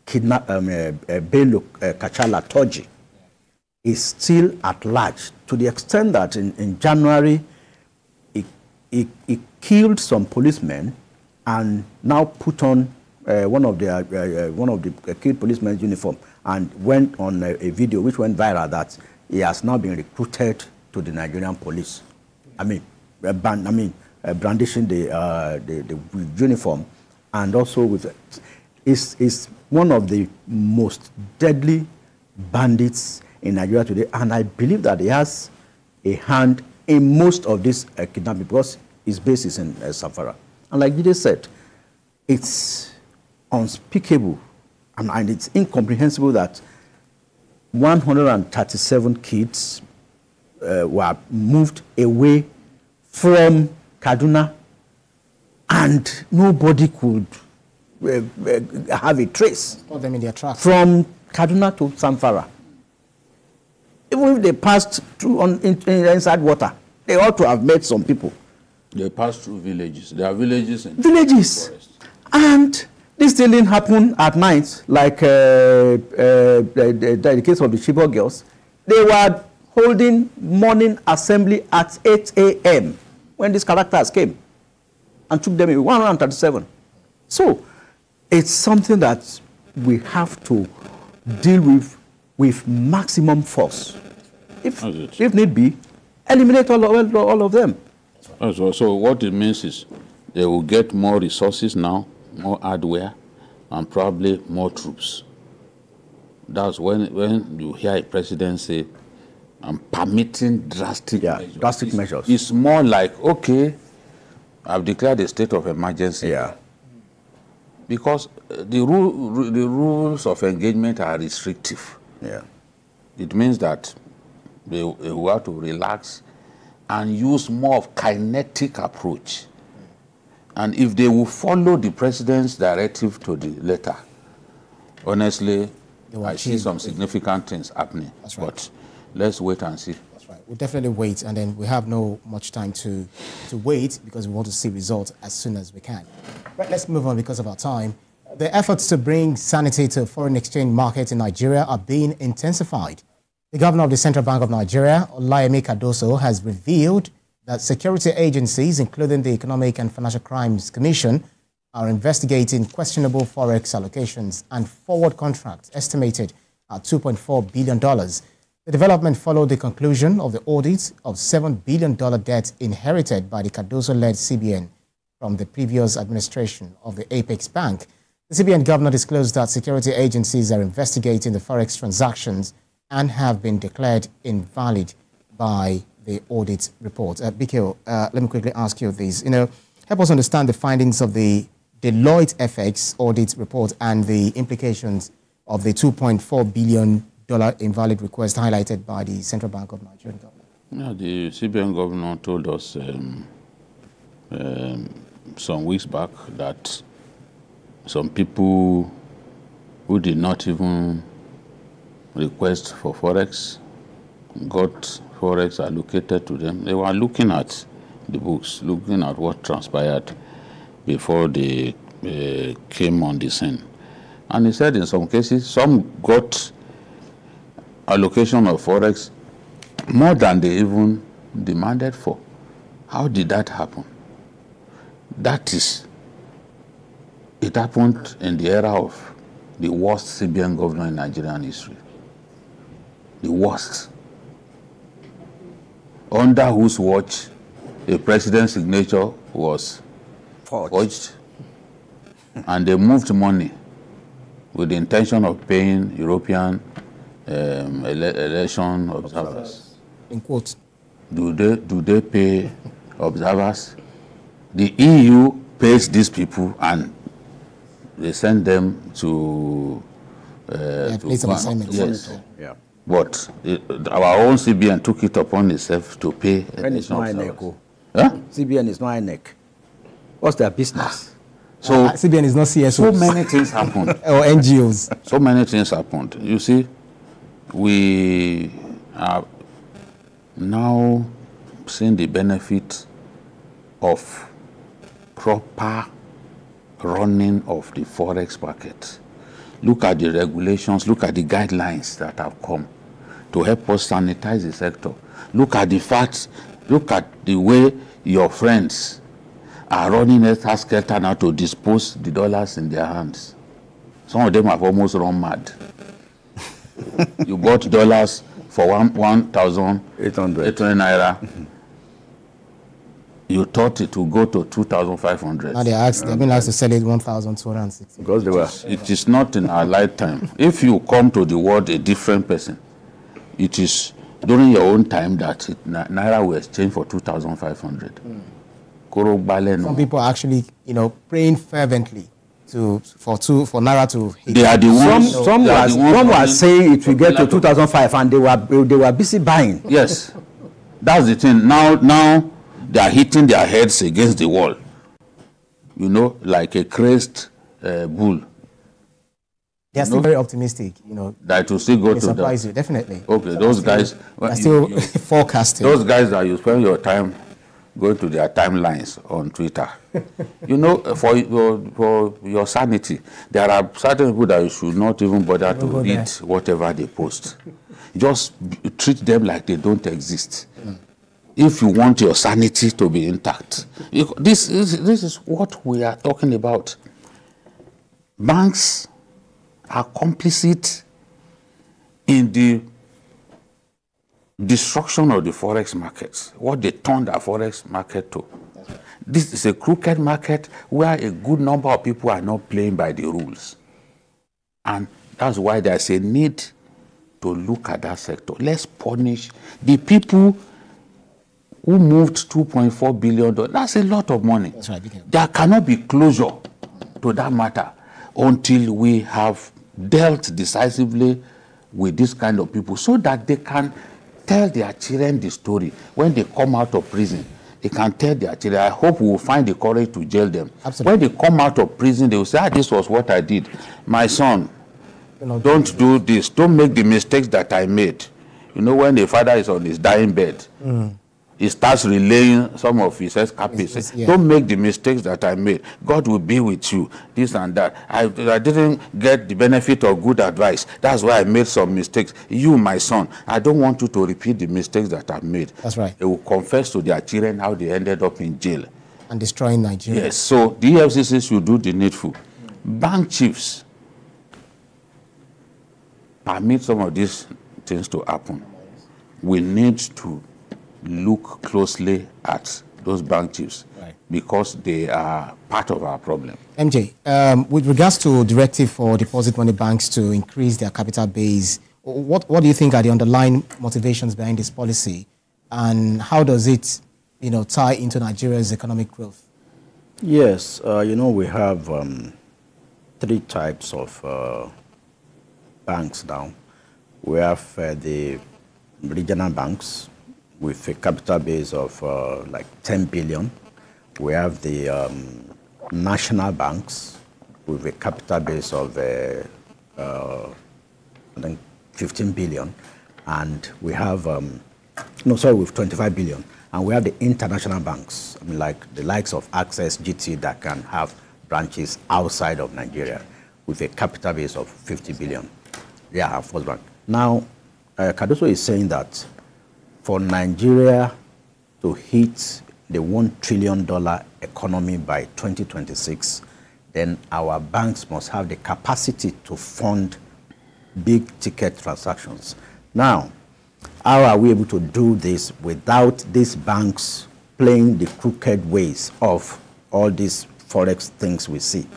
kidnap, um, uh, uh, Bello uh, Kachala Toji is still at large, to the extent that in, in January he, he, he killed some policemen and now put on uh, one of the uh, uh, one of the killed policemen's uniform and went on a, a video which went viral that he has now been recruited to the Nigerian police. I mean, uh, ban, I mean, uh, brandishing the, uh, the the uniform, and also with is is one of the most deadly bandits in Nigeria today, and I believe that he has a hand in most of this uh, kidnapping because his base is in uh, Safara. And like Jide said, it's unspeakable and, and it's incomprehensible that one hundred thirty-seven kids uh, were moved away from Kaduna and nobody could uh, uh, have a trace them in their tracks from Kaduna to Zamfara. Even if they passed through on in, in, inside water, they ought to have met some people. They passed through villages. There are villages in villages, and this stealing happened at night, like uh, uh, the, the, the case of the Chibok girls. They were holding morning assembly at eight A M when these characters came and took them in one hundred thirty-seven. So it's something that we have to deal with with maximum force. If, if need be, eliminate all of, all of them. So, so what it means is they will get more resources now, more hardware, and probably more troops. That's when, when you hear a president say, I'm permitting drastic yeah, measures. Drastic it's, measures. It's more like, okay, I've declared a state of emergency. Yeah. Because the, rule, the rules of engagement are restrictive. Yeah. It means that they, they will have to relax and use more of kinetic approach. And if they will follow the president's directive to the letter, honestly, I see some significant things happening. That's right. But let's wait and see. That's right. We'll definitely wait, and then we have no much time to, to wait because we want to see results as soon as we can. Right, let's move on because of our time. The efforts to bring sanity to foreign exchange markets in Nigeria are being intensified. The governor of the Central Bank of Nigeria, Olayemi Cardoso, has revealed that security agencies, including the Economic and Financial Crimes Commission, are investigating questionable forex allocations and forward contracts estimated at two point four billion dollars. The development followed the conclusion of the audit of seven billion dollars debt inherited by the Cardoso-led C B N from the previous administration of the Apex Bank. The C B N governor disclosed that security agencies are investigating the forex transactions and have been declared invalid by the audit report. Uh, Bikio, uh, let me quickly ask you this. You know, help us understand the findings of the Deloitte F X audit report and the implications of the two point four billion dollars invalid request highlighted by the Central Bank of Nigeria. Yeah, the C B N governor told us um, um, some weeks back that some people who did not even request for forex got forex allocated to them. They were looking at the books, looking at what transpired before they uh, came on the scene. And he said in some cases, some got allocation of forex more than they even demanded for. How did that happen? That is, it happened in the era of the worst C B N governor in Nigerian history. The worst. Under whose watch a president's signature was forged. forged. And they moved money with the intention of paying European um, ele election observers. In quotes. Do they, do they pay observers? The E U pays these people and they send them to uh, yeah, to place assignment. Yes. Yeah. But it, our own C B N took it upon itself to pay. When it's not I N E C. Huh? C B N is not I N E C. What's their business? So uh, C B N is not C S O. So many things happened. Or N G Os. So many things happened. You see, we are now seeing the benefit of proper running of the forex market. look at the regulations, look at the guidelines that have come to help us sanitize the sector. Look at the facts, look at the way your friends are running a task-skelter now to dispose the dollars in their hands. Some of them have almost run mad. You bought dollars for one thousand eight hundred naira. You thought it would go to two thousand five hundred. Now they asked, they've been asked to sell it one thousand two hundred sixty. Because they were. It is not in our lifetime. If you come to the world a different person, it is during your own time that it, naira will exchange for two thousand five hundred. Mm. Some people are actually, you know, praying fervently to for two for naira to hit. They are the ones. Some, some were some were saying it will get to two thousand five, and they were they were busy buying. Yes, that's the thing. Now now they are hitting their heads against the wall. You know, like a crazed uh, bull. They are still know? very optimistic. You know that will still go to surprise that. You definitely. Okay, so those guys well, are still you, you, forecasting. Those guys that you spend your time. Go to their timelines on Twitter. You know, for your, for your sanity, there are certain people that you should not even bother to read there. Whatever they post. Just treat them like they don't exist. Mm. If you want your sanity to be intact. This is, this is what we are talking about. Banks are complicit in the destruction of the forex markets, what they turned the forex market to. Right. This is a crooked market where a good number of people are not playing by the rules. And that's why there's a need to look at that sector. Let's punish the people who moved two point four billion dollars. That's a lot of money. That's right. There cannot be closure to that matter until we have dealt decisively with this kind of people so that they can tell their children the story. When they come out of prison, they can tell their children. I hope we will find the courage to jail them. Absolutely. When they come out of prison, they will say, ah, this was what I did. My son, don't do this. Don't make the mistakes that I made. You know, when the father is on his dying bed, mm. he starts relaying some of his escapades. Yeah. Don't make the mistakes that I made. God will be with you, this and that. I, I didn't get the benefit of good advice. That's why I made some mistakes. You, my son, I don't want you to repeat the mistakes that I've made. That's right. They will confess to their children how they ended up in jail. And destroying Nigeria. Yes, so the E F C C should do the needful. Bank chiefs permit some of these things to happen. We need to look closely at those bank chiefs, right, because they are part of our problem. M J, um, with regards to directive for deposit money banks to increase their capital base, what, what do you think are the underlying motivations behind this policy, and how does it, you know, tie into Nigeria's economic growth? Yes, uh, you know, we have um, three types of uh, banks now. We have uh, the regional banks, with a capital base of uh, like ten billion. We have the um, national banks with a capital base of uh, uh, I think fifteen billion. And we have, um, no, sorry, with twenty-five billion. And we have the international banks, I mean, like the likes of Access, G T, that can have branches outside of Nigeria with a capital base of fifty billion. Yeah, First Bank. Now, uh, Cardoso is saying that for Nigeria to hit the one trillion dollar economy by twenty twenty-six, then our banks must have the capacity to fund big-ticket transactions. Now, how are we able to do this without these banks playing the crooked ways of all these forex things we see?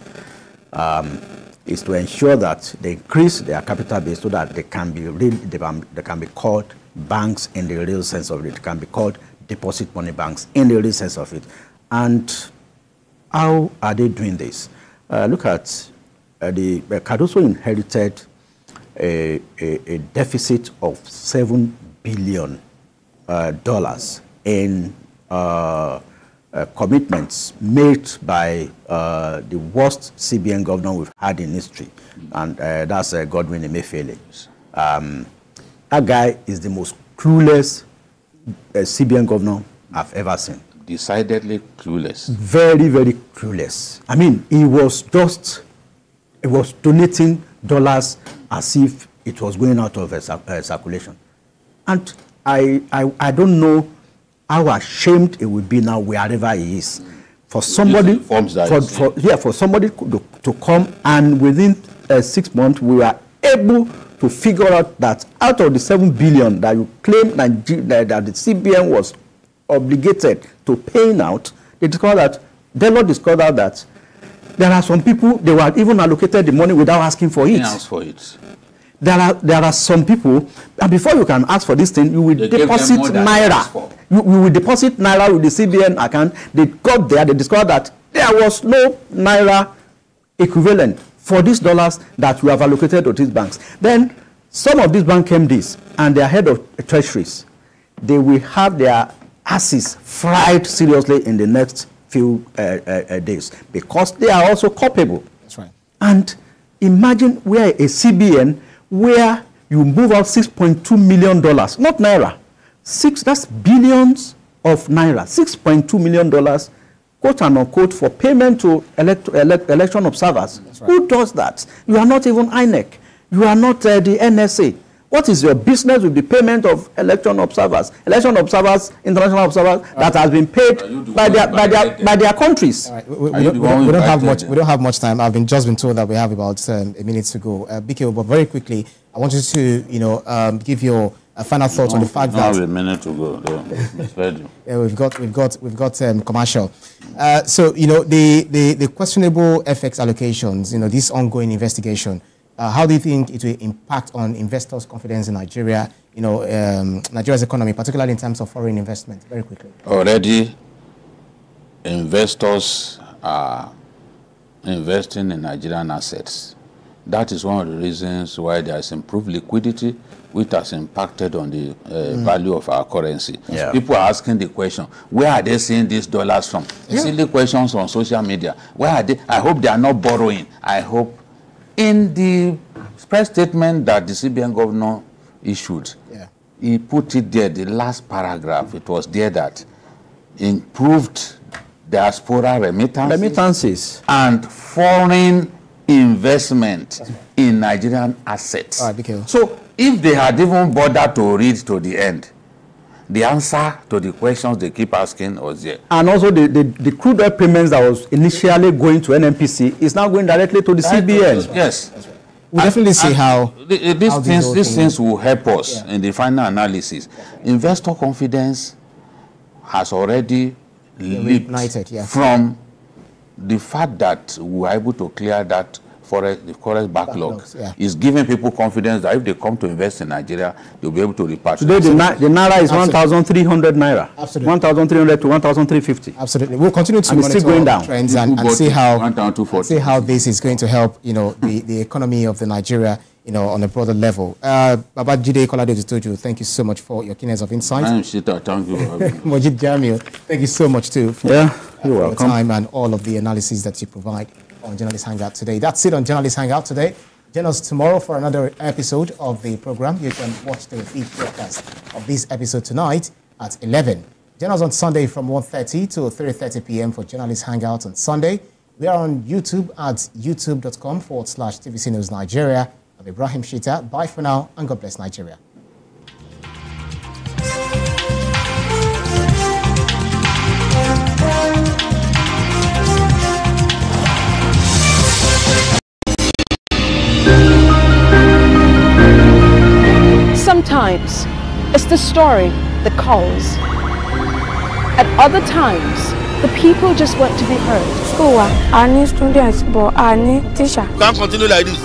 Um, is to ensure that they increase their capital base so that they can be, really, they can be called banks in the real sense of it. It can be called deposit money banks in the real sense of it. And how are they doing this? Uh, look at uh, the uh, Cardoso inherited a, a, a deficit of seven billion uh, dollars in uh, uh, commitments made by uh, the worst C B N governor we've had in history, and uh, that's uh, Godwin Emefiele. Um, That guy is the most clueless uh, C B N governor I've ever seen. Decidedly clueless. Very, very clueless. I mean, he was just, he was donating dollars as if it was going out of a, a circulation. And I, I, I don't know how ashamed it will be now wherever he is. For somebody, for, for, yeah, for somebody to, to come, and within uh, six months, we were able to figure out that out of the seven billion that you claim that, that the C B N was obligated to paying out, they discovered that the Lord discovered out that there are some people, they were even allocated the money without asking for it. Ask for it. There are there are some people, and before you can ask for this thing, you will they deposit naira. You, you will deposit naira with the C B N account. They got there, they discovered that there was no naira equivalent for these dollars that we have allocated to these banks. Then some of these banks came this, and their head of treasuries, they will have their asses fried seriously in the next few uh, uh, days, because they are also culpable. That's right. And imagine where a C B N, where you move out six point two million dollars, not naira, six, that's billions of naira, six point two million dollars, quote and unquote, for payment to elect, elect, election observers. That's right. Who does that? You are not even I N E C. You are not uh, the N S A. What is your business with the payment of election observers? Election observers, international observers, right, that has been paid by their, by, their, by their countries. Right. We, we, we, don't, we, we don't have much. We don't have much time. I've been just been told that we have about um, a minute to go. Uh, B K O, but very quickly, I want you to, you know, um, give your uh, final thoughts no, on the fact no, that we have a minute to go. Yeah. yeah, we've got, we've got, we've got um, commercial. Uh, so you know the, the the questionable F X allocations. You know, this ongoing investigation. Uh, how do you think it will impact on investors' confidence in Nigeria, you know, um, Nigeria's economy, particularly in terms of foreign investment? Very quickly. Already, investors are investing in Nigerian assets. That is one of the reasons why there is improved liquidity, which has impacted on the uh, mm. value of our currency. Yeah. People are asking the question, where are they seeing these dollars from? Yeah. Silly questions on social media. Where are they? I hope they are not borrowing. I hope. In the press statement that the C B N governor issued, yeah, he put it there, the last paragraph, it was there that improved diaspora remittances, remittances. and foreign investment in Nigerian assets. All right, so if they had even bothered to read to the end, the answer to the questions they keep asking was there. And also the, the, the crude oil payments that was initially going to N N P C is now going directly to the right. C B N. Yes. Right. We we'll definitely see how the, these how things these things will help us yeah. in the final analysis. Right. Investor confidence has already leaped yeah. from the fact that we were able to clear that Forex, the forex backlog Backlogs, yeah. is giving people confidence that if they come to invest in Nigeria, they'll be able to repatriate. Today, the, na the naira is one thousand three hundred naira. Absolutely. one thousand three hundred to one thousand three hundred fifty. Absolutely. We'll continue to and monitor going down. trends and, and see how and see how this is going to help, you know, the, the economy of the Nigeria, you know, on a broader level. Uh, Babajide Otitoju, thank you so much for your kindness of insight. I am Shita, thank you. Majid Jamil, thank you so much too for, yeah, uh, your time and all of the analysis that you provide on Journalist Hangout today. That's it on Journalist Hangout today. Join us tomorrow for another episode of the program. You can watch the feed broadcast of this episode tonight at eleven. Join us on Sunday from one thirty to three thirty p m for Journalist Hangout on Sunday. We are on YouTube at youtube.com forward slash TVC News Nigeria. I'm Ibrahim Shita. Bye for now, and God bless Nigeria. Sometimes it's the story that calls. At other times, the people just want to be heard. School, I need students, but I need teachers. Can't continue like this.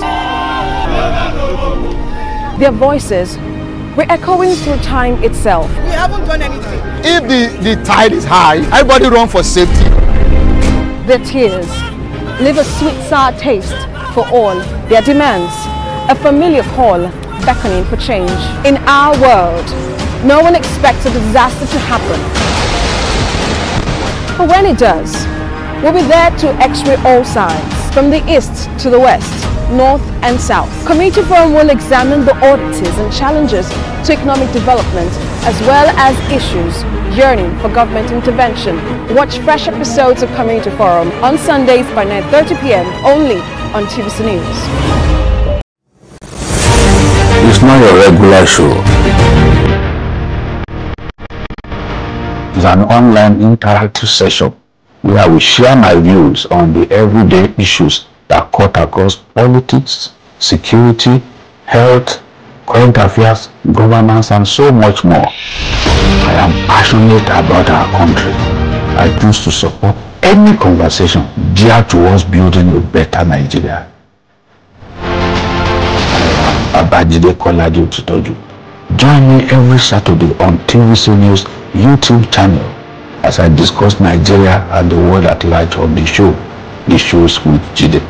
Their voices were echoing through time itself. We haven't done anything. If the, the tide is high, everybody run for safety. Their tears leave a sweet, sour taste for all. Their demands, a familiar call, beckoning for change. In our world, no one expects a disaster to happen. But when it does, we'll be there to x-ray all sides, from the east to the west, north and south. Community Forum will examine the oddities and challenges to economic development, as well as issues yearning for government intervention. Watch fresh episodes of Community Forum on Sundays by nine thirty p m only on T V C News. not your regular show. It's an online interactive session where I will share my views on the everyday issues that cut across politics, security, health, current affairs, governance, and so much more. I am passionate about our country. I choose to support any conversation geared towards building a better Nigeria. Babajide Otitoju. Join me every Saturday on T V C News YouTube channel as I discuss Nigeria and the world at large on the show, Issues with Jide.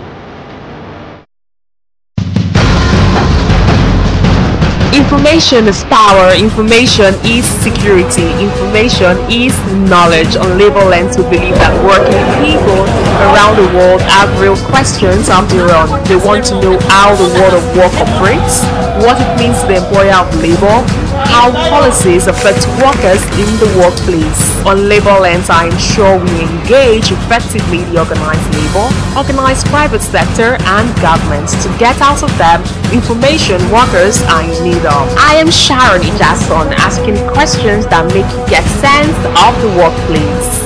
Information is power, information is security, information is knowledge. On Labour Lens, we believe that working people around the world have real questions on their own. They want to know how the world of work operates, what it means to the employer of labour, how policies affect workers in the workplace. On Labour Lens, I ensure we engage effectively the organised labour, organised private sector and governments to get out of them information workers are in need of. I am Sharon Ijason, asking questions that make you get sense of the workplace.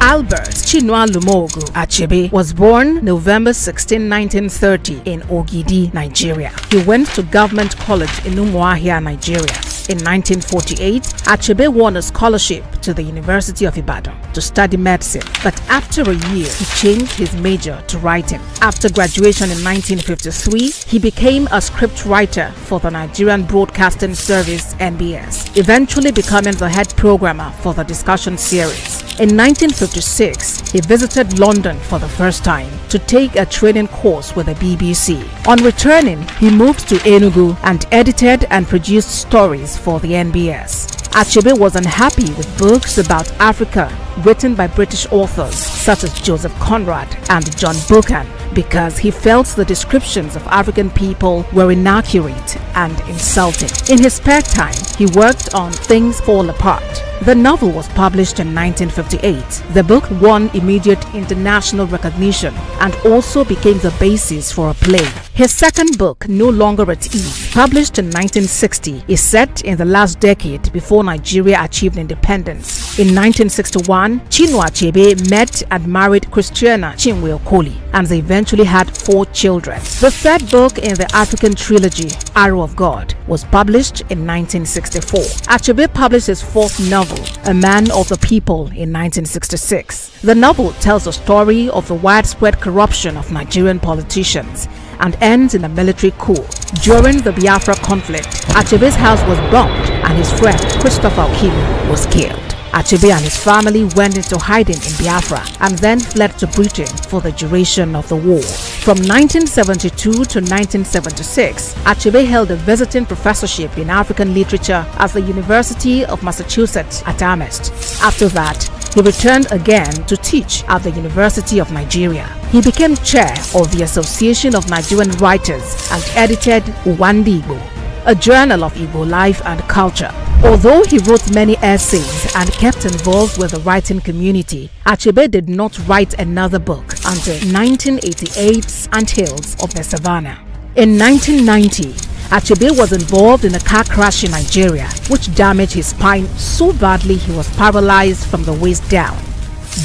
Albert Chinua Lumogu Achebe was born November sixteenth nineteen thirty, in Ogidi, Nigeria. He went to Government College in Umuahia, Nigeria. In nineteen forty-eight, Achebe won a scholarship to the University of Ibadan to study medicine, but after a year, he changed his major to writing. After graduation in nineteen fifty-three, he became a script writer for the Nigerian Broadcasting Service N B S, eventually becoming the head programmer for the discussion series. In nineteen fifty-six, he visited London for the first time to take a training course with the B B C. On returning, he moved to Enugu and edited and produced stories for the N B S. Achebe was unhappy with books about Africa written by British authors such as Joseph Conrad and John Buchan because he felt the descriptions of African people were inaccurate and insulting. In his spare time, he worked on Things Fall Apart. The novel was published in nineteen fifty-eight. The book won immediate international recognition and also became the basis for a play. His second book, No Longer at Ease, published in nineteen sixty, is set in the last decade before Nigeria achieved independence. In nineteen sixty-one, Chinua Achebe met and married Christiana Chinwe Okoli, and they eventually had four children. The third book in the African trilogy, Arrow of God, was published in nineteen sixty-four. Achebe published his fourth novel, A Man of the People, in nineteen sixty-six. The novel tells the story of the widespread corruption of Nigerian politicians and ends in a military coup. During the Biafra conflict, Achebe's house was bombed and his friend Christopher Okimi was killed. Achebe and his family went into hiding in Biafra and then fled to Britain for the duration of the war. From nineteen seventy-two to nineteen seventy-six, Achebe held a visiting professorship in African literature at the University of Massachusetts at Amherst. After that, he returned again to teach at the University of Nigeria. He became chair of the Association of Nigerian Writers and edited Uwandigbo, a journal of Igbo life and culture. Although he wrote many essays and kept involved with the writing community, Achebe did not write another book until nineteen eighty-eight's Anthills of the Savannah. In nineteen ninety, Achebe was involved in a car crash in Nigeria, which damaged his spine so badly he was paralyzed from the waist down.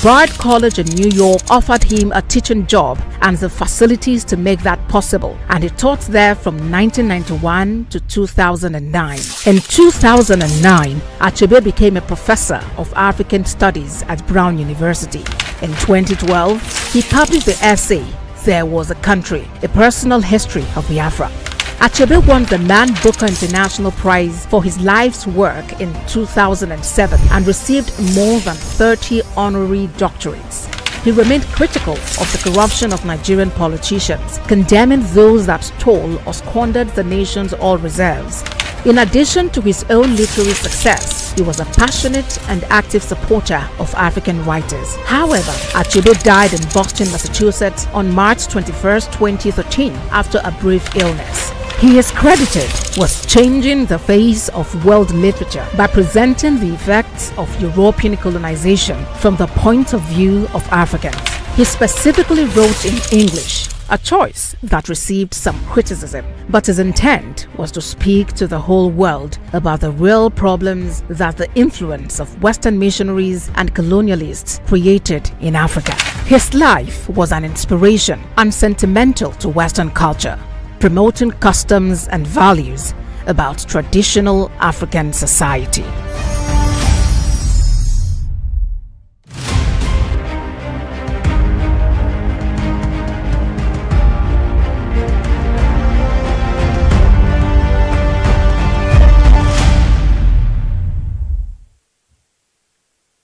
Bard College in New York offered him a teaching job and the facilities to make that possible, and he taught there from nineteen ninety-one to two thousand nine. In two thousand nine, Achebe became a professor of African Studies at Brown University. In twenty twelve, he published the essay, There Was a Country, A Personal History of Biafra. Achebe won the Man Booker International Prize for his life's work in two thousand seven and received more than thirty honorary doctorates. He remained critical of the corruption of Nigerian politicians, condemning those that stole or squandered the nation's oil reserves. In addition to his own literary success, he was a passionate and active supporter of African writers. However, Achebe died in Boston, Massachusetts on March twenty-first, twenty thirteen after a brief illness. He is credited with changing the face of world literature by presenting the effects of European colonization from the point of view of Africans. He specifically wrote in English, a choice that received some criticism, but his intent was to speak to the whole world about the real problems that the influence of Western missionaries and colonialists created in Africa. His life was an inspiration and sentimental to Western culture, promoting customs and values about traditional African society.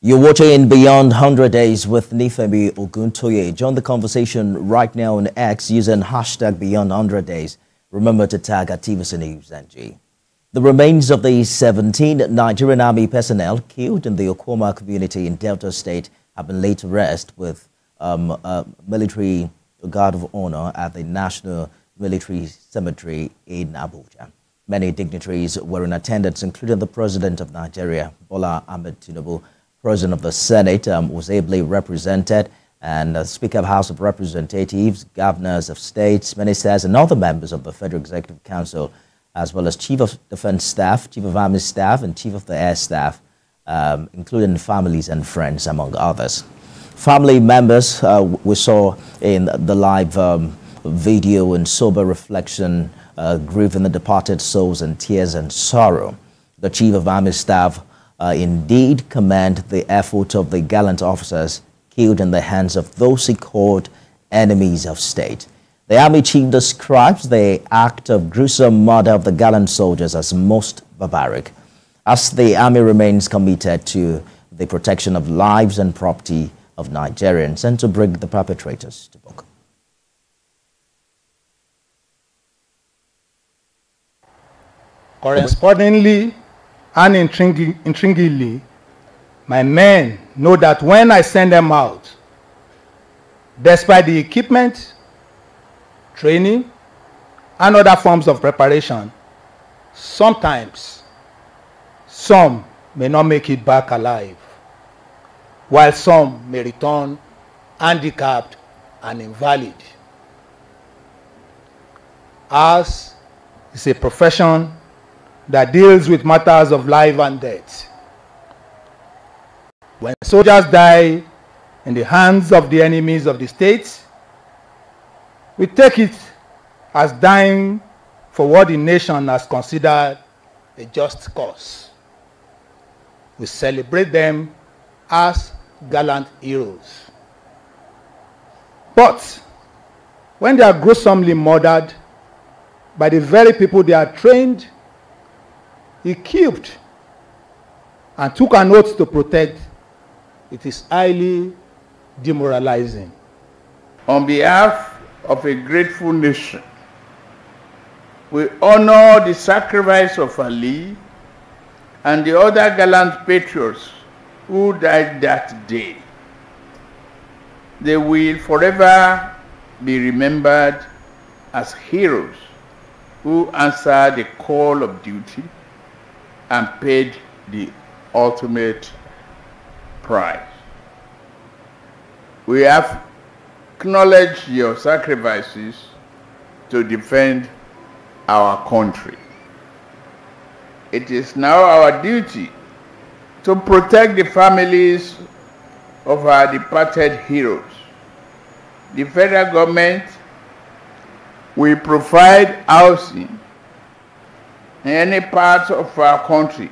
You're watching Beyond one hundred Days with Nifemi Oguntoye. Join the conversation right now on X using hashtag Beyond one hundred Days. Remember to tag at T V C News N G. The remains of the seventeen Nigerian Army personnel killed in the Okwama community in Delta State have been laid to rest with um, a military guard of honor at the National Military Cemetery in Abuja. Many dignitaries were in attendance, including the President of Nigeria, Bola Ahmed Tinubu. President of the Senate um, was ably represented, and uh, Speaker of House of Representatives, governors of states, ministers, and other members of the Federal Executive Council, as well as Chief of Defense Staff, Chief of Army Staff, and Chief of the Air Staff, um, including families and friends, among others. Family members uh, we saw in the live um, video in sober reflection, uh, grieving the departed souls in tears and sorrow. The Chief of Army Staff Uh, indeed commend the effort of the gallant officers killed in the hands of those he called enemies of state. The Army Chief describes the act of gruesome murder of the gallant soldiers as most barbaric. As the Army remains committed to the protection of lives and property of Nigerians and to bring the perpetrators to book. Correspondingly, and intriguingly, my men know that when I send them out, despite the equipment, training, and other forms of preparation, sometimes some may not make it back alive, while some may return handicapped and invalid. Ours is a profession that deals with matters of life and death. When soldiers die in the hands of the enemies of the state, we take it as dying for what the nation has considered a just cause. We celebrate them as gallant heroes. But when they are gruesomely murdered by the very people they are trained, equipped, and took an oath to protect, it is highly demoralizing. On behalf of a grateful nation, we honor the sacrifice of Ali and the other gallant patriots who died that day. They will forever be remembered as heroes who answered the call of duty and paid the ultimate price. We have acknowledged your sacrifices to defend our country. It is now our duty to protect the families of our departed heroes. The federal government will provide housing in any part of our country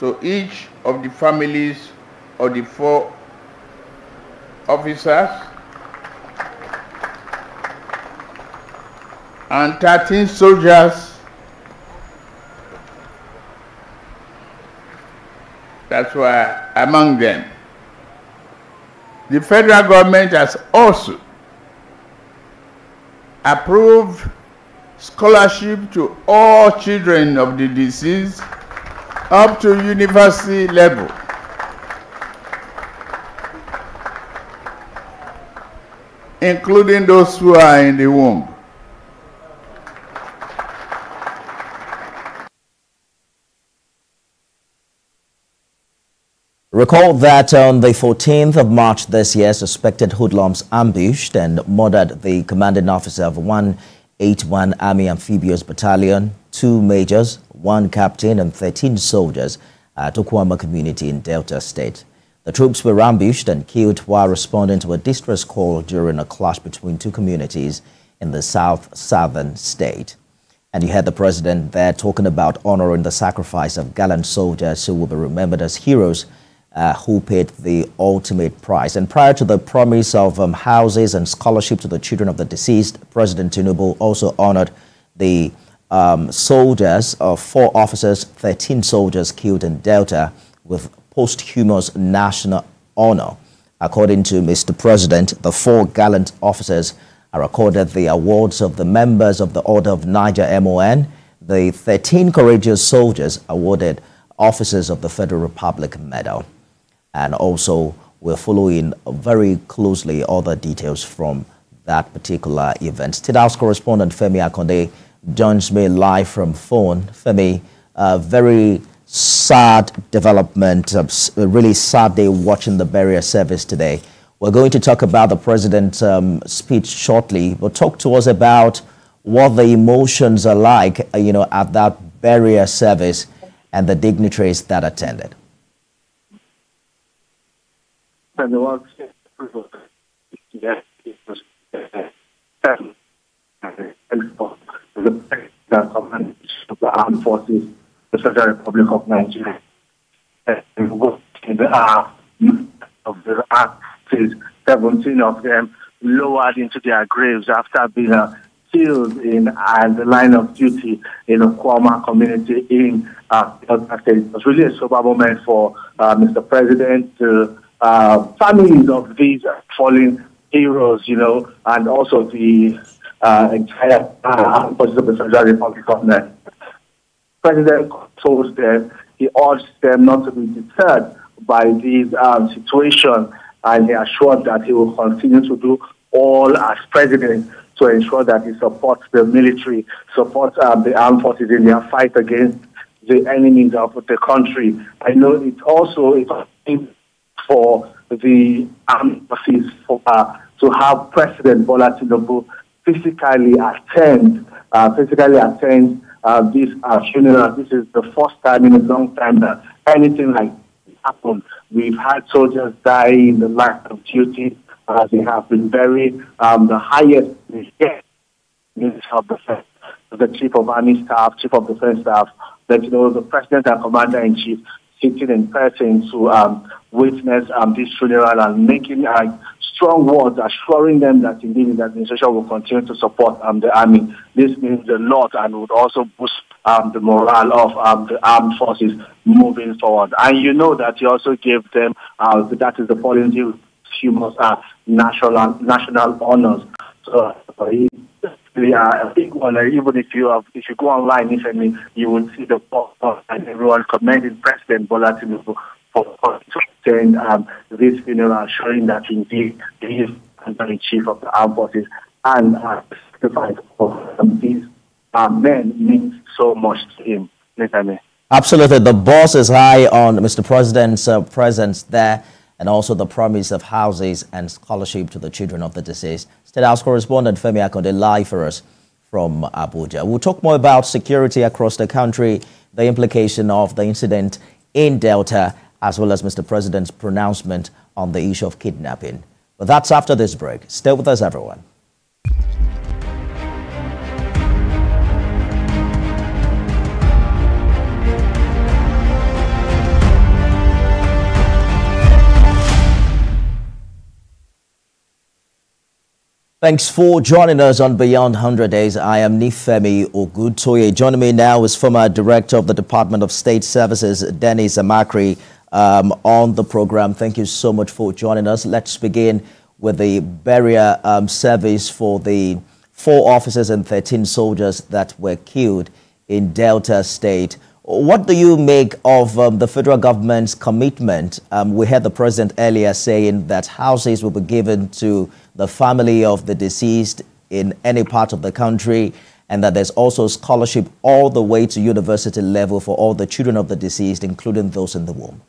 to each of the families of the four officers and thirteen soldiers that were among them. The federal government has also approved scholarship to all children of the deceased up to university level. Including those who are in the womb. Recall that on the fourteenth of March this year, suspected hoodlums ambushed and murdered the commanding officer of one eighty-one Army Amphibious Battalion, two majors, one captain and thirteen soldiers at Kwama community in Delta State. The troops were ambushed and killed while responding to a distress call during a clash between two communities in the south-southern state. And you heard the president there talking about honoring the sacrifice of gallant soldiers who will be remembered as heroes Uh, who paid the ultimate price. And prior to the promise of um, houses and scholarship to the children of the deceased, President Tinubu also honored the um, soldiers of uh, four officers, thirteen soldiers killed in Delta with posthumous national honor. According to Mister President, the four gallant officers are accorded the awards of the members of the Order of Niger M O N, the thirteen courageous soldiers awarded officers of the Federal Republic Medal. And also, we're following very closely other details from that particular event. State House correspondent Femi Akonde joins me live from phone. Femi, a very sad development, a really sad day watching the burial service today. We're going to talk about the president's um, speech shortly, but talk to us about what the emotions are like, you know, at that burial service and the dignitaries that attended. The armed forces, the Federal Republic of Nigeria, of the artists, seventeen of them lowered into their graves after being uh, killed in uh, the line of duty in the Kwama community in uh, Delta State. It was really a sober moment for uh, Mister President, uh, uh, families of these fallen heroes, you know, and also the uh, entire uh, forces of the Federal Republic of Nigeria. President told them, he urged them not to be deterred by these um, situations, and he assured that he will continue to do all as president to ensure that he supports the military, supports uh, the armed forces in their fight against the enemies of the country. I know it also is for the armed forces for, uh, to have President Bola Tinubu physically attend, uh, physically attend uh, this uh, funeral. This is the first time in a long time that anything like this happened. We've had soldiers die in the line of duty. Uh, they have been buried. Um, the highest of the, the Chief of Army Staff, Chief of Defense Staff, that, you know, the President and Commander-in-Chief sitting in person to um, witness um, this funeral and making uh, strong words, assuring them that indeed the administration will continue to support um, the Army. This means a lot and would also boost um, the morale of um, the armed forces moving forward. And you know that he also gave them, uh, that is the following deal, humans are national national honors. So uh, they are a big one. Even if you have, if you go online, if any, you will see the post and everyone commending President Bola Tinubu for, for attending um, this funeral, showing that indeed he is the chief of the armed forces and uh, the fight for um, these uh, men means so much to him. Absolutely, the boss is high on Mister President's uh, presence there, and also the promise of houses and scholarship to the children of the deceased. State House correspondent Femi Akonde live for us from Abuja. We'll talk more about security across the country, the implication of the incident in Delta, as well as Mister President's pronouncement on the issue of kidnapping. But that's after this break. Stay with us, everyone. Thanks for joining us on Beyond one hundred Days. I am Nifemi Ogutoye. Joining me now is former Director of the Department of State Services, Dennis Amakri, um, on the program. Thank you so much for joining us. Let's begin with the burial um, service for the four officers and thirteen soldiers that were killed in Delta State. What do you make of um, the federal government's commitment? Um, we heard the president earlier saying that houses will be given to the family of the deceased in any part of the country, and that there's also scholarship all the way to university level for all the children of the deceased, including those in the womb.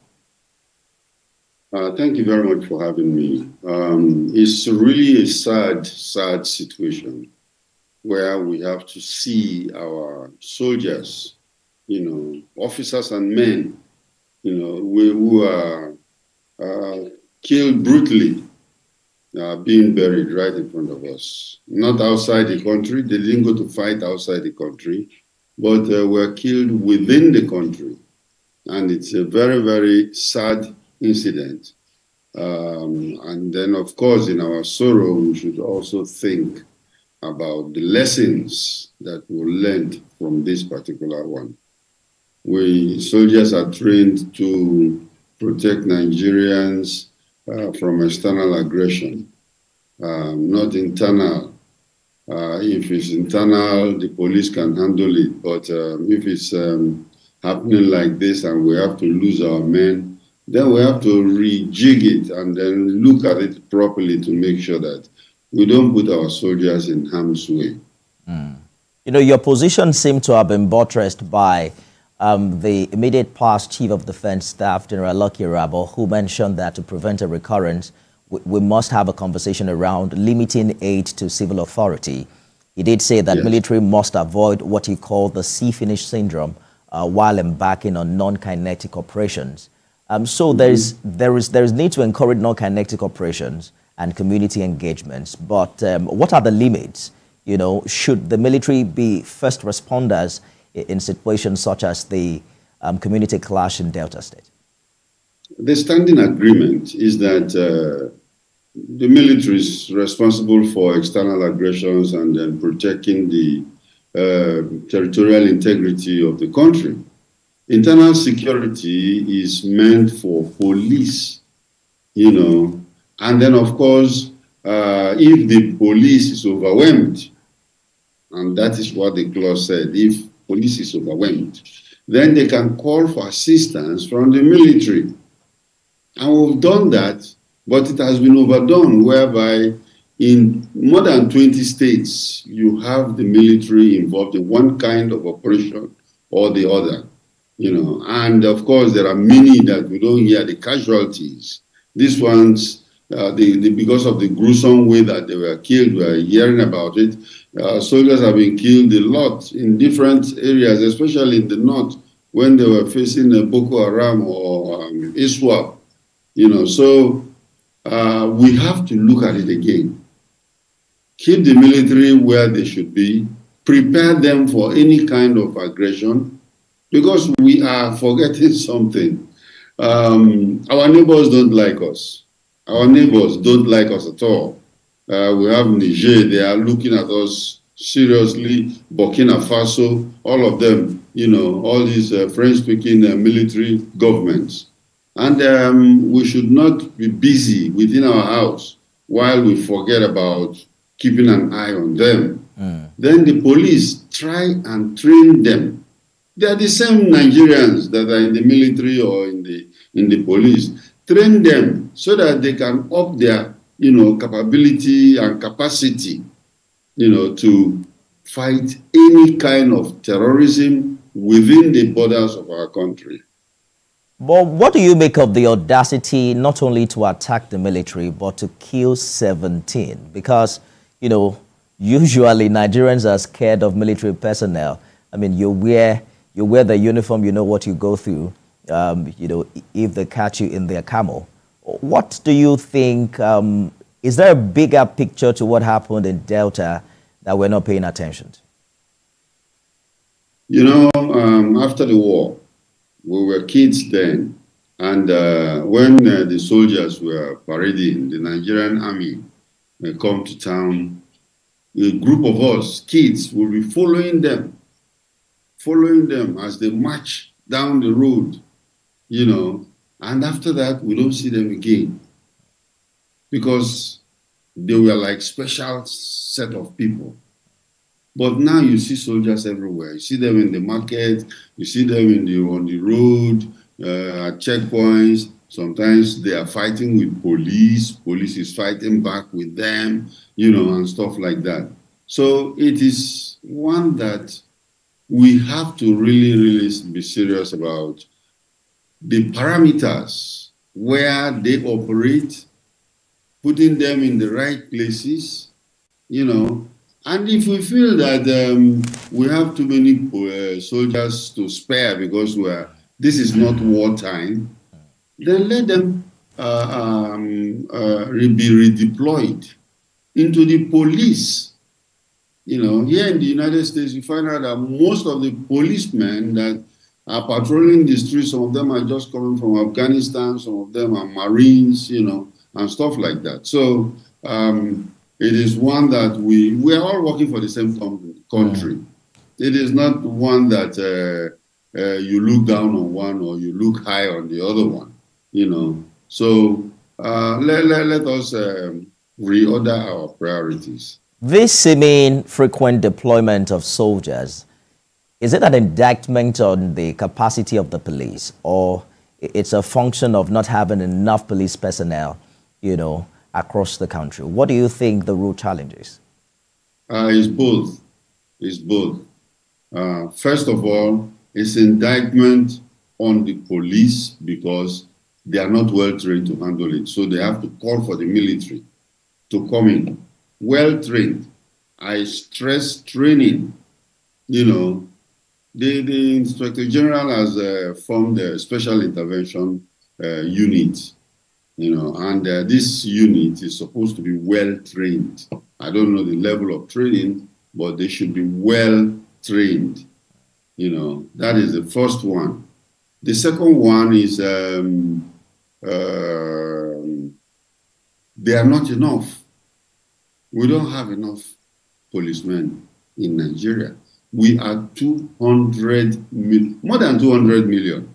Uh, thank you very much for having me. Um, it's really a sad, sad situation where we have to see our soldiers, you know, officers and men, you know, who are uh, killed brutally, uh, being buried right in front of us. Not outside the country. They didn't go to fight outside the country, but uh, were killed within the country. And it's a very, very sad incident. Um, and then, of course, in our sorrow, we should also think about the lessons that were learned from this particular one. We soldiers are trained to protect Nigerians uh, from external aggression, um, not internal. Uh, if it's internal, the police can handle it. But um, if it's um, happening like this and we have to lose our men, then we have to rejig it and then look at it properly to make sure that we don't put our soldiers in harm's way. Mm. You know, your position seemed to have been buttressed by um, the immediate past Chief of Defense Staff, General Lucky Rabo, who mentioned that to prevent a recurrence, we, we must have a conversation around limiting aid to civil authority. He did say that yes, military must avoid what he called the sea finish syndrome uh, while embarking on non-kinetic operations. Um, so mm-hmm. there is there is there is need to encourage non-kinetic operations and community engagements, but um, what are the limits? You know, should the military be first responders in situations such as the um, community clash in Delta State? The standing agreement is that uh, the military is responsible for external aggressions and then protecting the uh, territorial integrity of the country. Internal security is meant for police, you know, and then, of course, uh, if the police is overwhelmed, and that is what the clause said, if police is overwhelmed, then they can call for assistance from the military. And we've done that, but it has been overdone, whereby in more than twenty states, you have the military involved in one kind of operation or the other. You know, and, of course, there are many that we don't hear the casualties. These ones... Uh, the, the, because of the gruesome way that they were killed, we are hearing about it. Uh, soldiers have been killed a lot in different areas, especially in the north, when they were facing uh, Boko Haram or um, ISWAP. You know, so uh, we have to look at it again. Keep the military where they should be. Prepare them for any kind of aggression, because we are forgetting something. Um, our neighbors don't like us. Our neighbors don't like us at all. Uh, we have Niger, they are looking at us seriously, Burkina Faso, all of them, you know, all these uh, French-speaking uh, military governments. And um, we should not be busy within our house while we forget about keeping an eye on them. Mm. Then the police try and train them. They are the same Nigerians that are in the military or in the, in the police. Train them so that they can up their, you know, capability and capacity, you know, to fight any kind of terrorism within the borders of our country. But what do you make of the audacity not only to attack the military, but to kill seventeen? Because, you know, usually Nigerians are scared of military personnel. I mean, you wear, you wear the uniform, you know what you go through. Um, you know, if they catch you in their camel. What do you think, um, is there a bigger picture to what happened in Delta that we're not paying attention to? You know, um, after the war, we were kids then, and uh, when uh, the soldiers were parading, the Nigerian army uh, come to town, a group of us, kids, will be following them, following them as they march down the road. You know, and after that, we don't see them again because they were like special set of people. But now you see soldiers everywhere. You see them in the market. You see them in the, on the road, uh, at checkpoints. Sometimes they are fighting with police. Police is fighting back with them, you know, and stuff like that. So it is one that we have to really, really be serious about. The parameters where they operate, putting them in the right places, you know. And if we feel that um, we have too many uh, soldiers to spare because we are, this is not wartime, then let them uh, um, uh, be redeployed into the police. You know, here in the United States, you find out that most of the policemen that are patrolling the streets, some of them are just coming from Afghanistan, some of them are Marines, you know, and stuff like that. So um, it is one that we, we are all working for the same country. It is not one that uh, uh, you look down on one or you look high on the other one, you know. So uh, let, let, let us um, reorder our priorities. This seeming frequent deployment of soldiers, is it an indictment on the capacity of the police, or it's a function of not having enough police personnel, you know, across the country? What do you think the real challenge is? Uh, it's both. It's both. Uh, first of all, it's indictment on the police because they are not well trained to handle it. So they have to call for the military to come in. Well trained. I stress training. You know, the, the Inspector General has uh, formed a special intervention uh, unit, you know, and uh, this unit is supposed to be well trained. I don't know the level of training, but they should be well trained. You know, that is the first one. The second one is um, uh, they are not enough. We don't have enough policemen in Nigeria. We are two hundred million, more than two hundred million.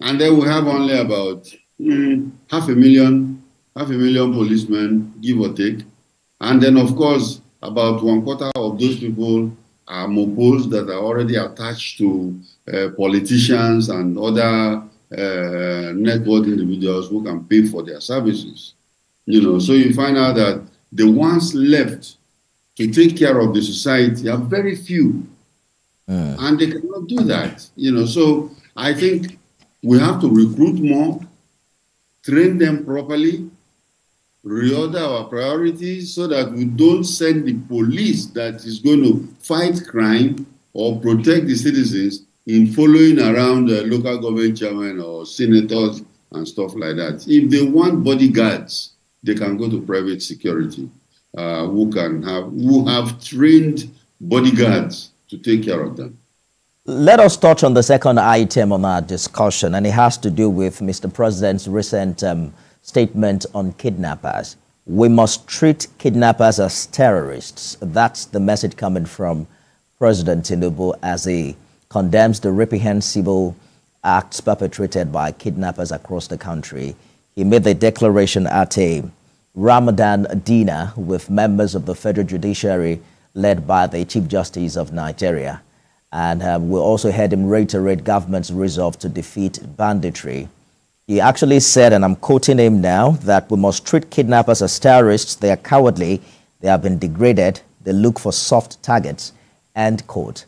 And then we have only about mm, half a million, half a million policemen, give or take. And then, of course, about one quarter of those people are mopoles that are already attached to uh, politicians and other uh, network individuals who can pay for their services. You know, so you find out that the ones left to take care of the society are very few, uh, and they cannot do that. You know, so I think we have to recruit more, train them properly, reorder our priorities so that we don't send the police that is going to fight crime or protect the citizens in following around the local government chairman or senators and stuff like that. If they want bodyguards, they can go to private security. Uh, who can have, who have trained bodyguards to take care of them. Let us touch on the second item on our discussion, and it has to do with Mister President's recent um, statement on kidnappers. We must treat kidnappers as terrorists. That's the message coming from President Tinubu as he condemns the reprehensible acts perpetrated by kidnappers across the country. He made the declaration at a Ramadan dinner with members of the federal judiciary led by the Chief Justice of Nigeria. And um, we also heard him reiterate government's resolve to defeat banditry. He actually said, and I'm quoting him now, that we must treat kidnappers as terrorists. They are cowardly. They have been degraded. They look for soft targets. End quote.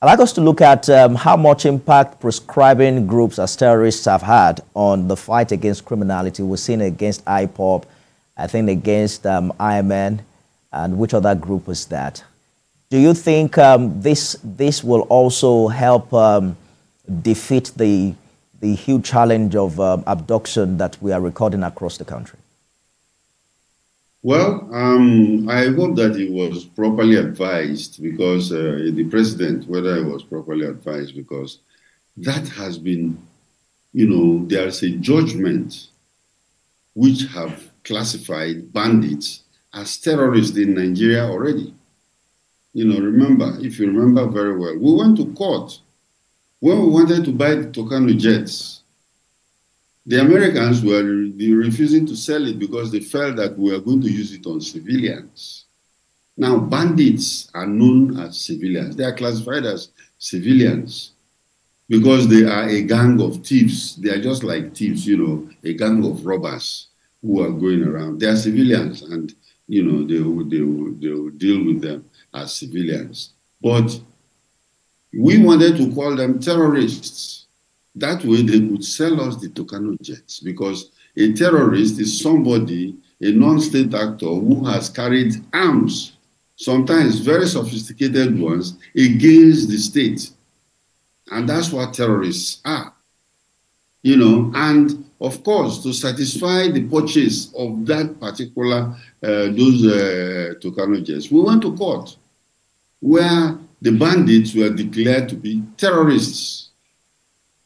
I'd like us to look at um, how much impact proscribing groups as terrorists have had on the fight against criminality. We've seen it against I P O B, I think against um, I M N, and which other group was that? Do you think um, this this will also help um, defeat the the huge challenge of um, abduction that we are recording across the country? Well, um, I hope that he was properly advised, because uh, the president, whether he was properly advised, because that has been, you know, there is a judgment which have classified bandits as terrorists in Nigeria already. You know, remember, if you remember very well, we went to court when we wanted to buy the Tucano jets. The Americans were refusing to sell it because they felt that we were going to use it on civilians. Now, bandits are known as civilians. They are classified as civilians because they are a gang of thieves. They are just like thieves, you know, a gang of robbers who are going around. They are civilians, and you know they will, they will, they will deal with them as civilians. But we wanted to call them terrorists That way they would sell us the Tucano jets, because a terrorist is somebody, a non-state actor who has carried arms, sometimes very sophisticated ones, against the state. And that's what terrorists are. You know, and of course, to satisfy the purchase of that particular, uh, those uh, Tucano jets, we went to court where the bandits were declared to be terrorists.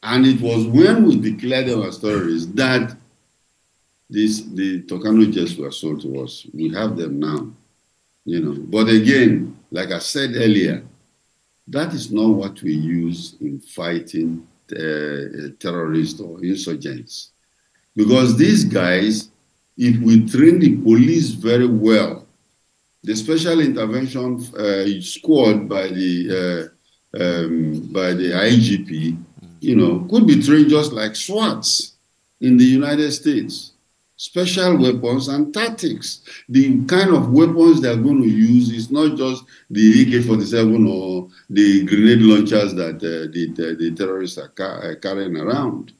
And it was when we declared them as terrorists that this, the Tucano jets were sold to us. We have them now, you know. But again, like I said earlier, that is not what we use in fighting uh, terrorists or insurgents. Because these guys, if we train the police very well, the special intervention uh, squad by the uh, um, by the I G P, you know, could be trained just like SWATs in the United States. Special weapons and tactics. The kind of weapons they are going to use is not just the A K forty-seven or the grenade launchers that uh, the, the, the terrorists are, car are carrying around,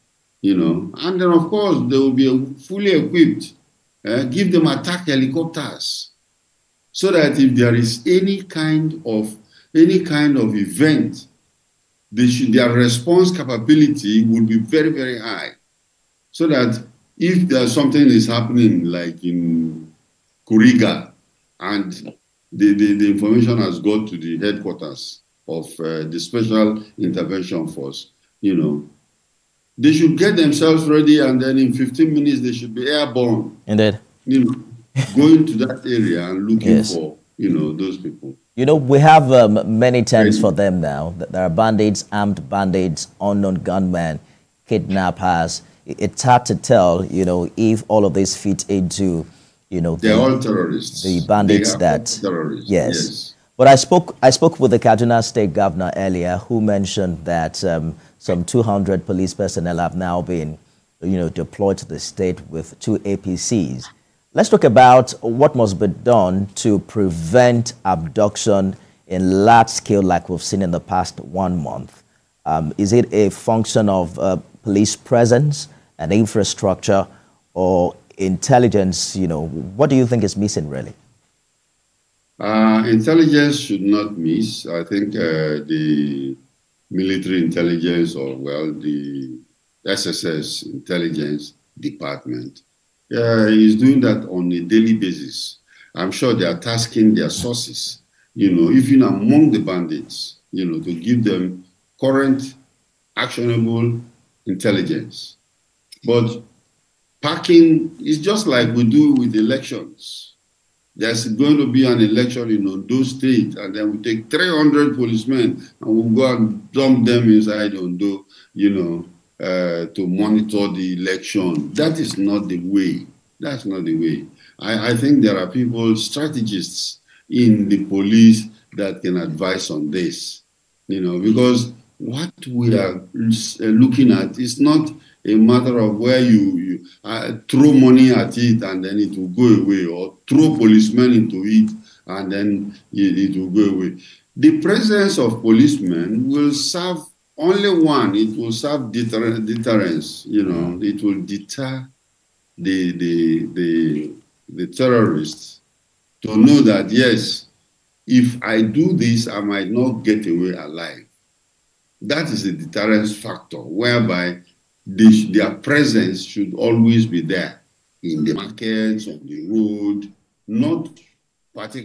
you know. And then, of course, they will be fully equipped. Uh, give them attack helicopters, so that if there is any kind of any kind of event, they should, their response capability would be very, very high, so that if there's something is happening, like in Kuriga, and the, the, the information has got to the headquarters of uh, the Special Intervention Force, you know, they should get themselves ready, and then in fifteen minutes they should be airborne. Indeed. You know, going to that area and looking yes. for, you know, those people. You know, we have um, many terms for them now. There are bandits, armed bandits, unknown gunmen, kidnappers. It's hard to tell, you know, if all of these fit into, you know, they're the, all terrorists, the bandits that terrorists. Yes. yes. But I spoke, I spoke with the Kaduna State Governor earlier, who mentioned that um, some two hundred police personnel have now been, you know, deployed to the state with two A P Cs. Let's talk about what must be done to prevent abduction in large scale, like we've seen in the past one month. Um, is it a function of uh, police presence and infrastructure, or intelligence? You know, what do you think is missing, really? Uh, intelligence should not miss. I think uh, the military intelligence, or well, the S S S intelligence department, uh, is doing that on a daily basis. I'm sure they are tasking their sources, you know, even among the bandits, you know, to give them current, actionable intelligence. But packing is just like we do with elections. There's going to be an election in Ondo State, and then we take three hundred policemen and we'll go and dump them inside Ondo, you know, uh, to monitor the election. That is not the way. That's not the way. I, I think there are people, strategists in the police, that can advise on this, you know, because what we are looking at is not a matter of where you, you uh, throw money at it and then it will go away, or throw policemen into it and then it, it will go away. The presence of policemen will serve only one. It will serve deter deterrence. You know, it will deter the the the, the terrorists to know that, yes, if I do this, I might not get away alive. That is a deterrence factor, whereby they, their presence should always be there in the markets, on the road, not particularly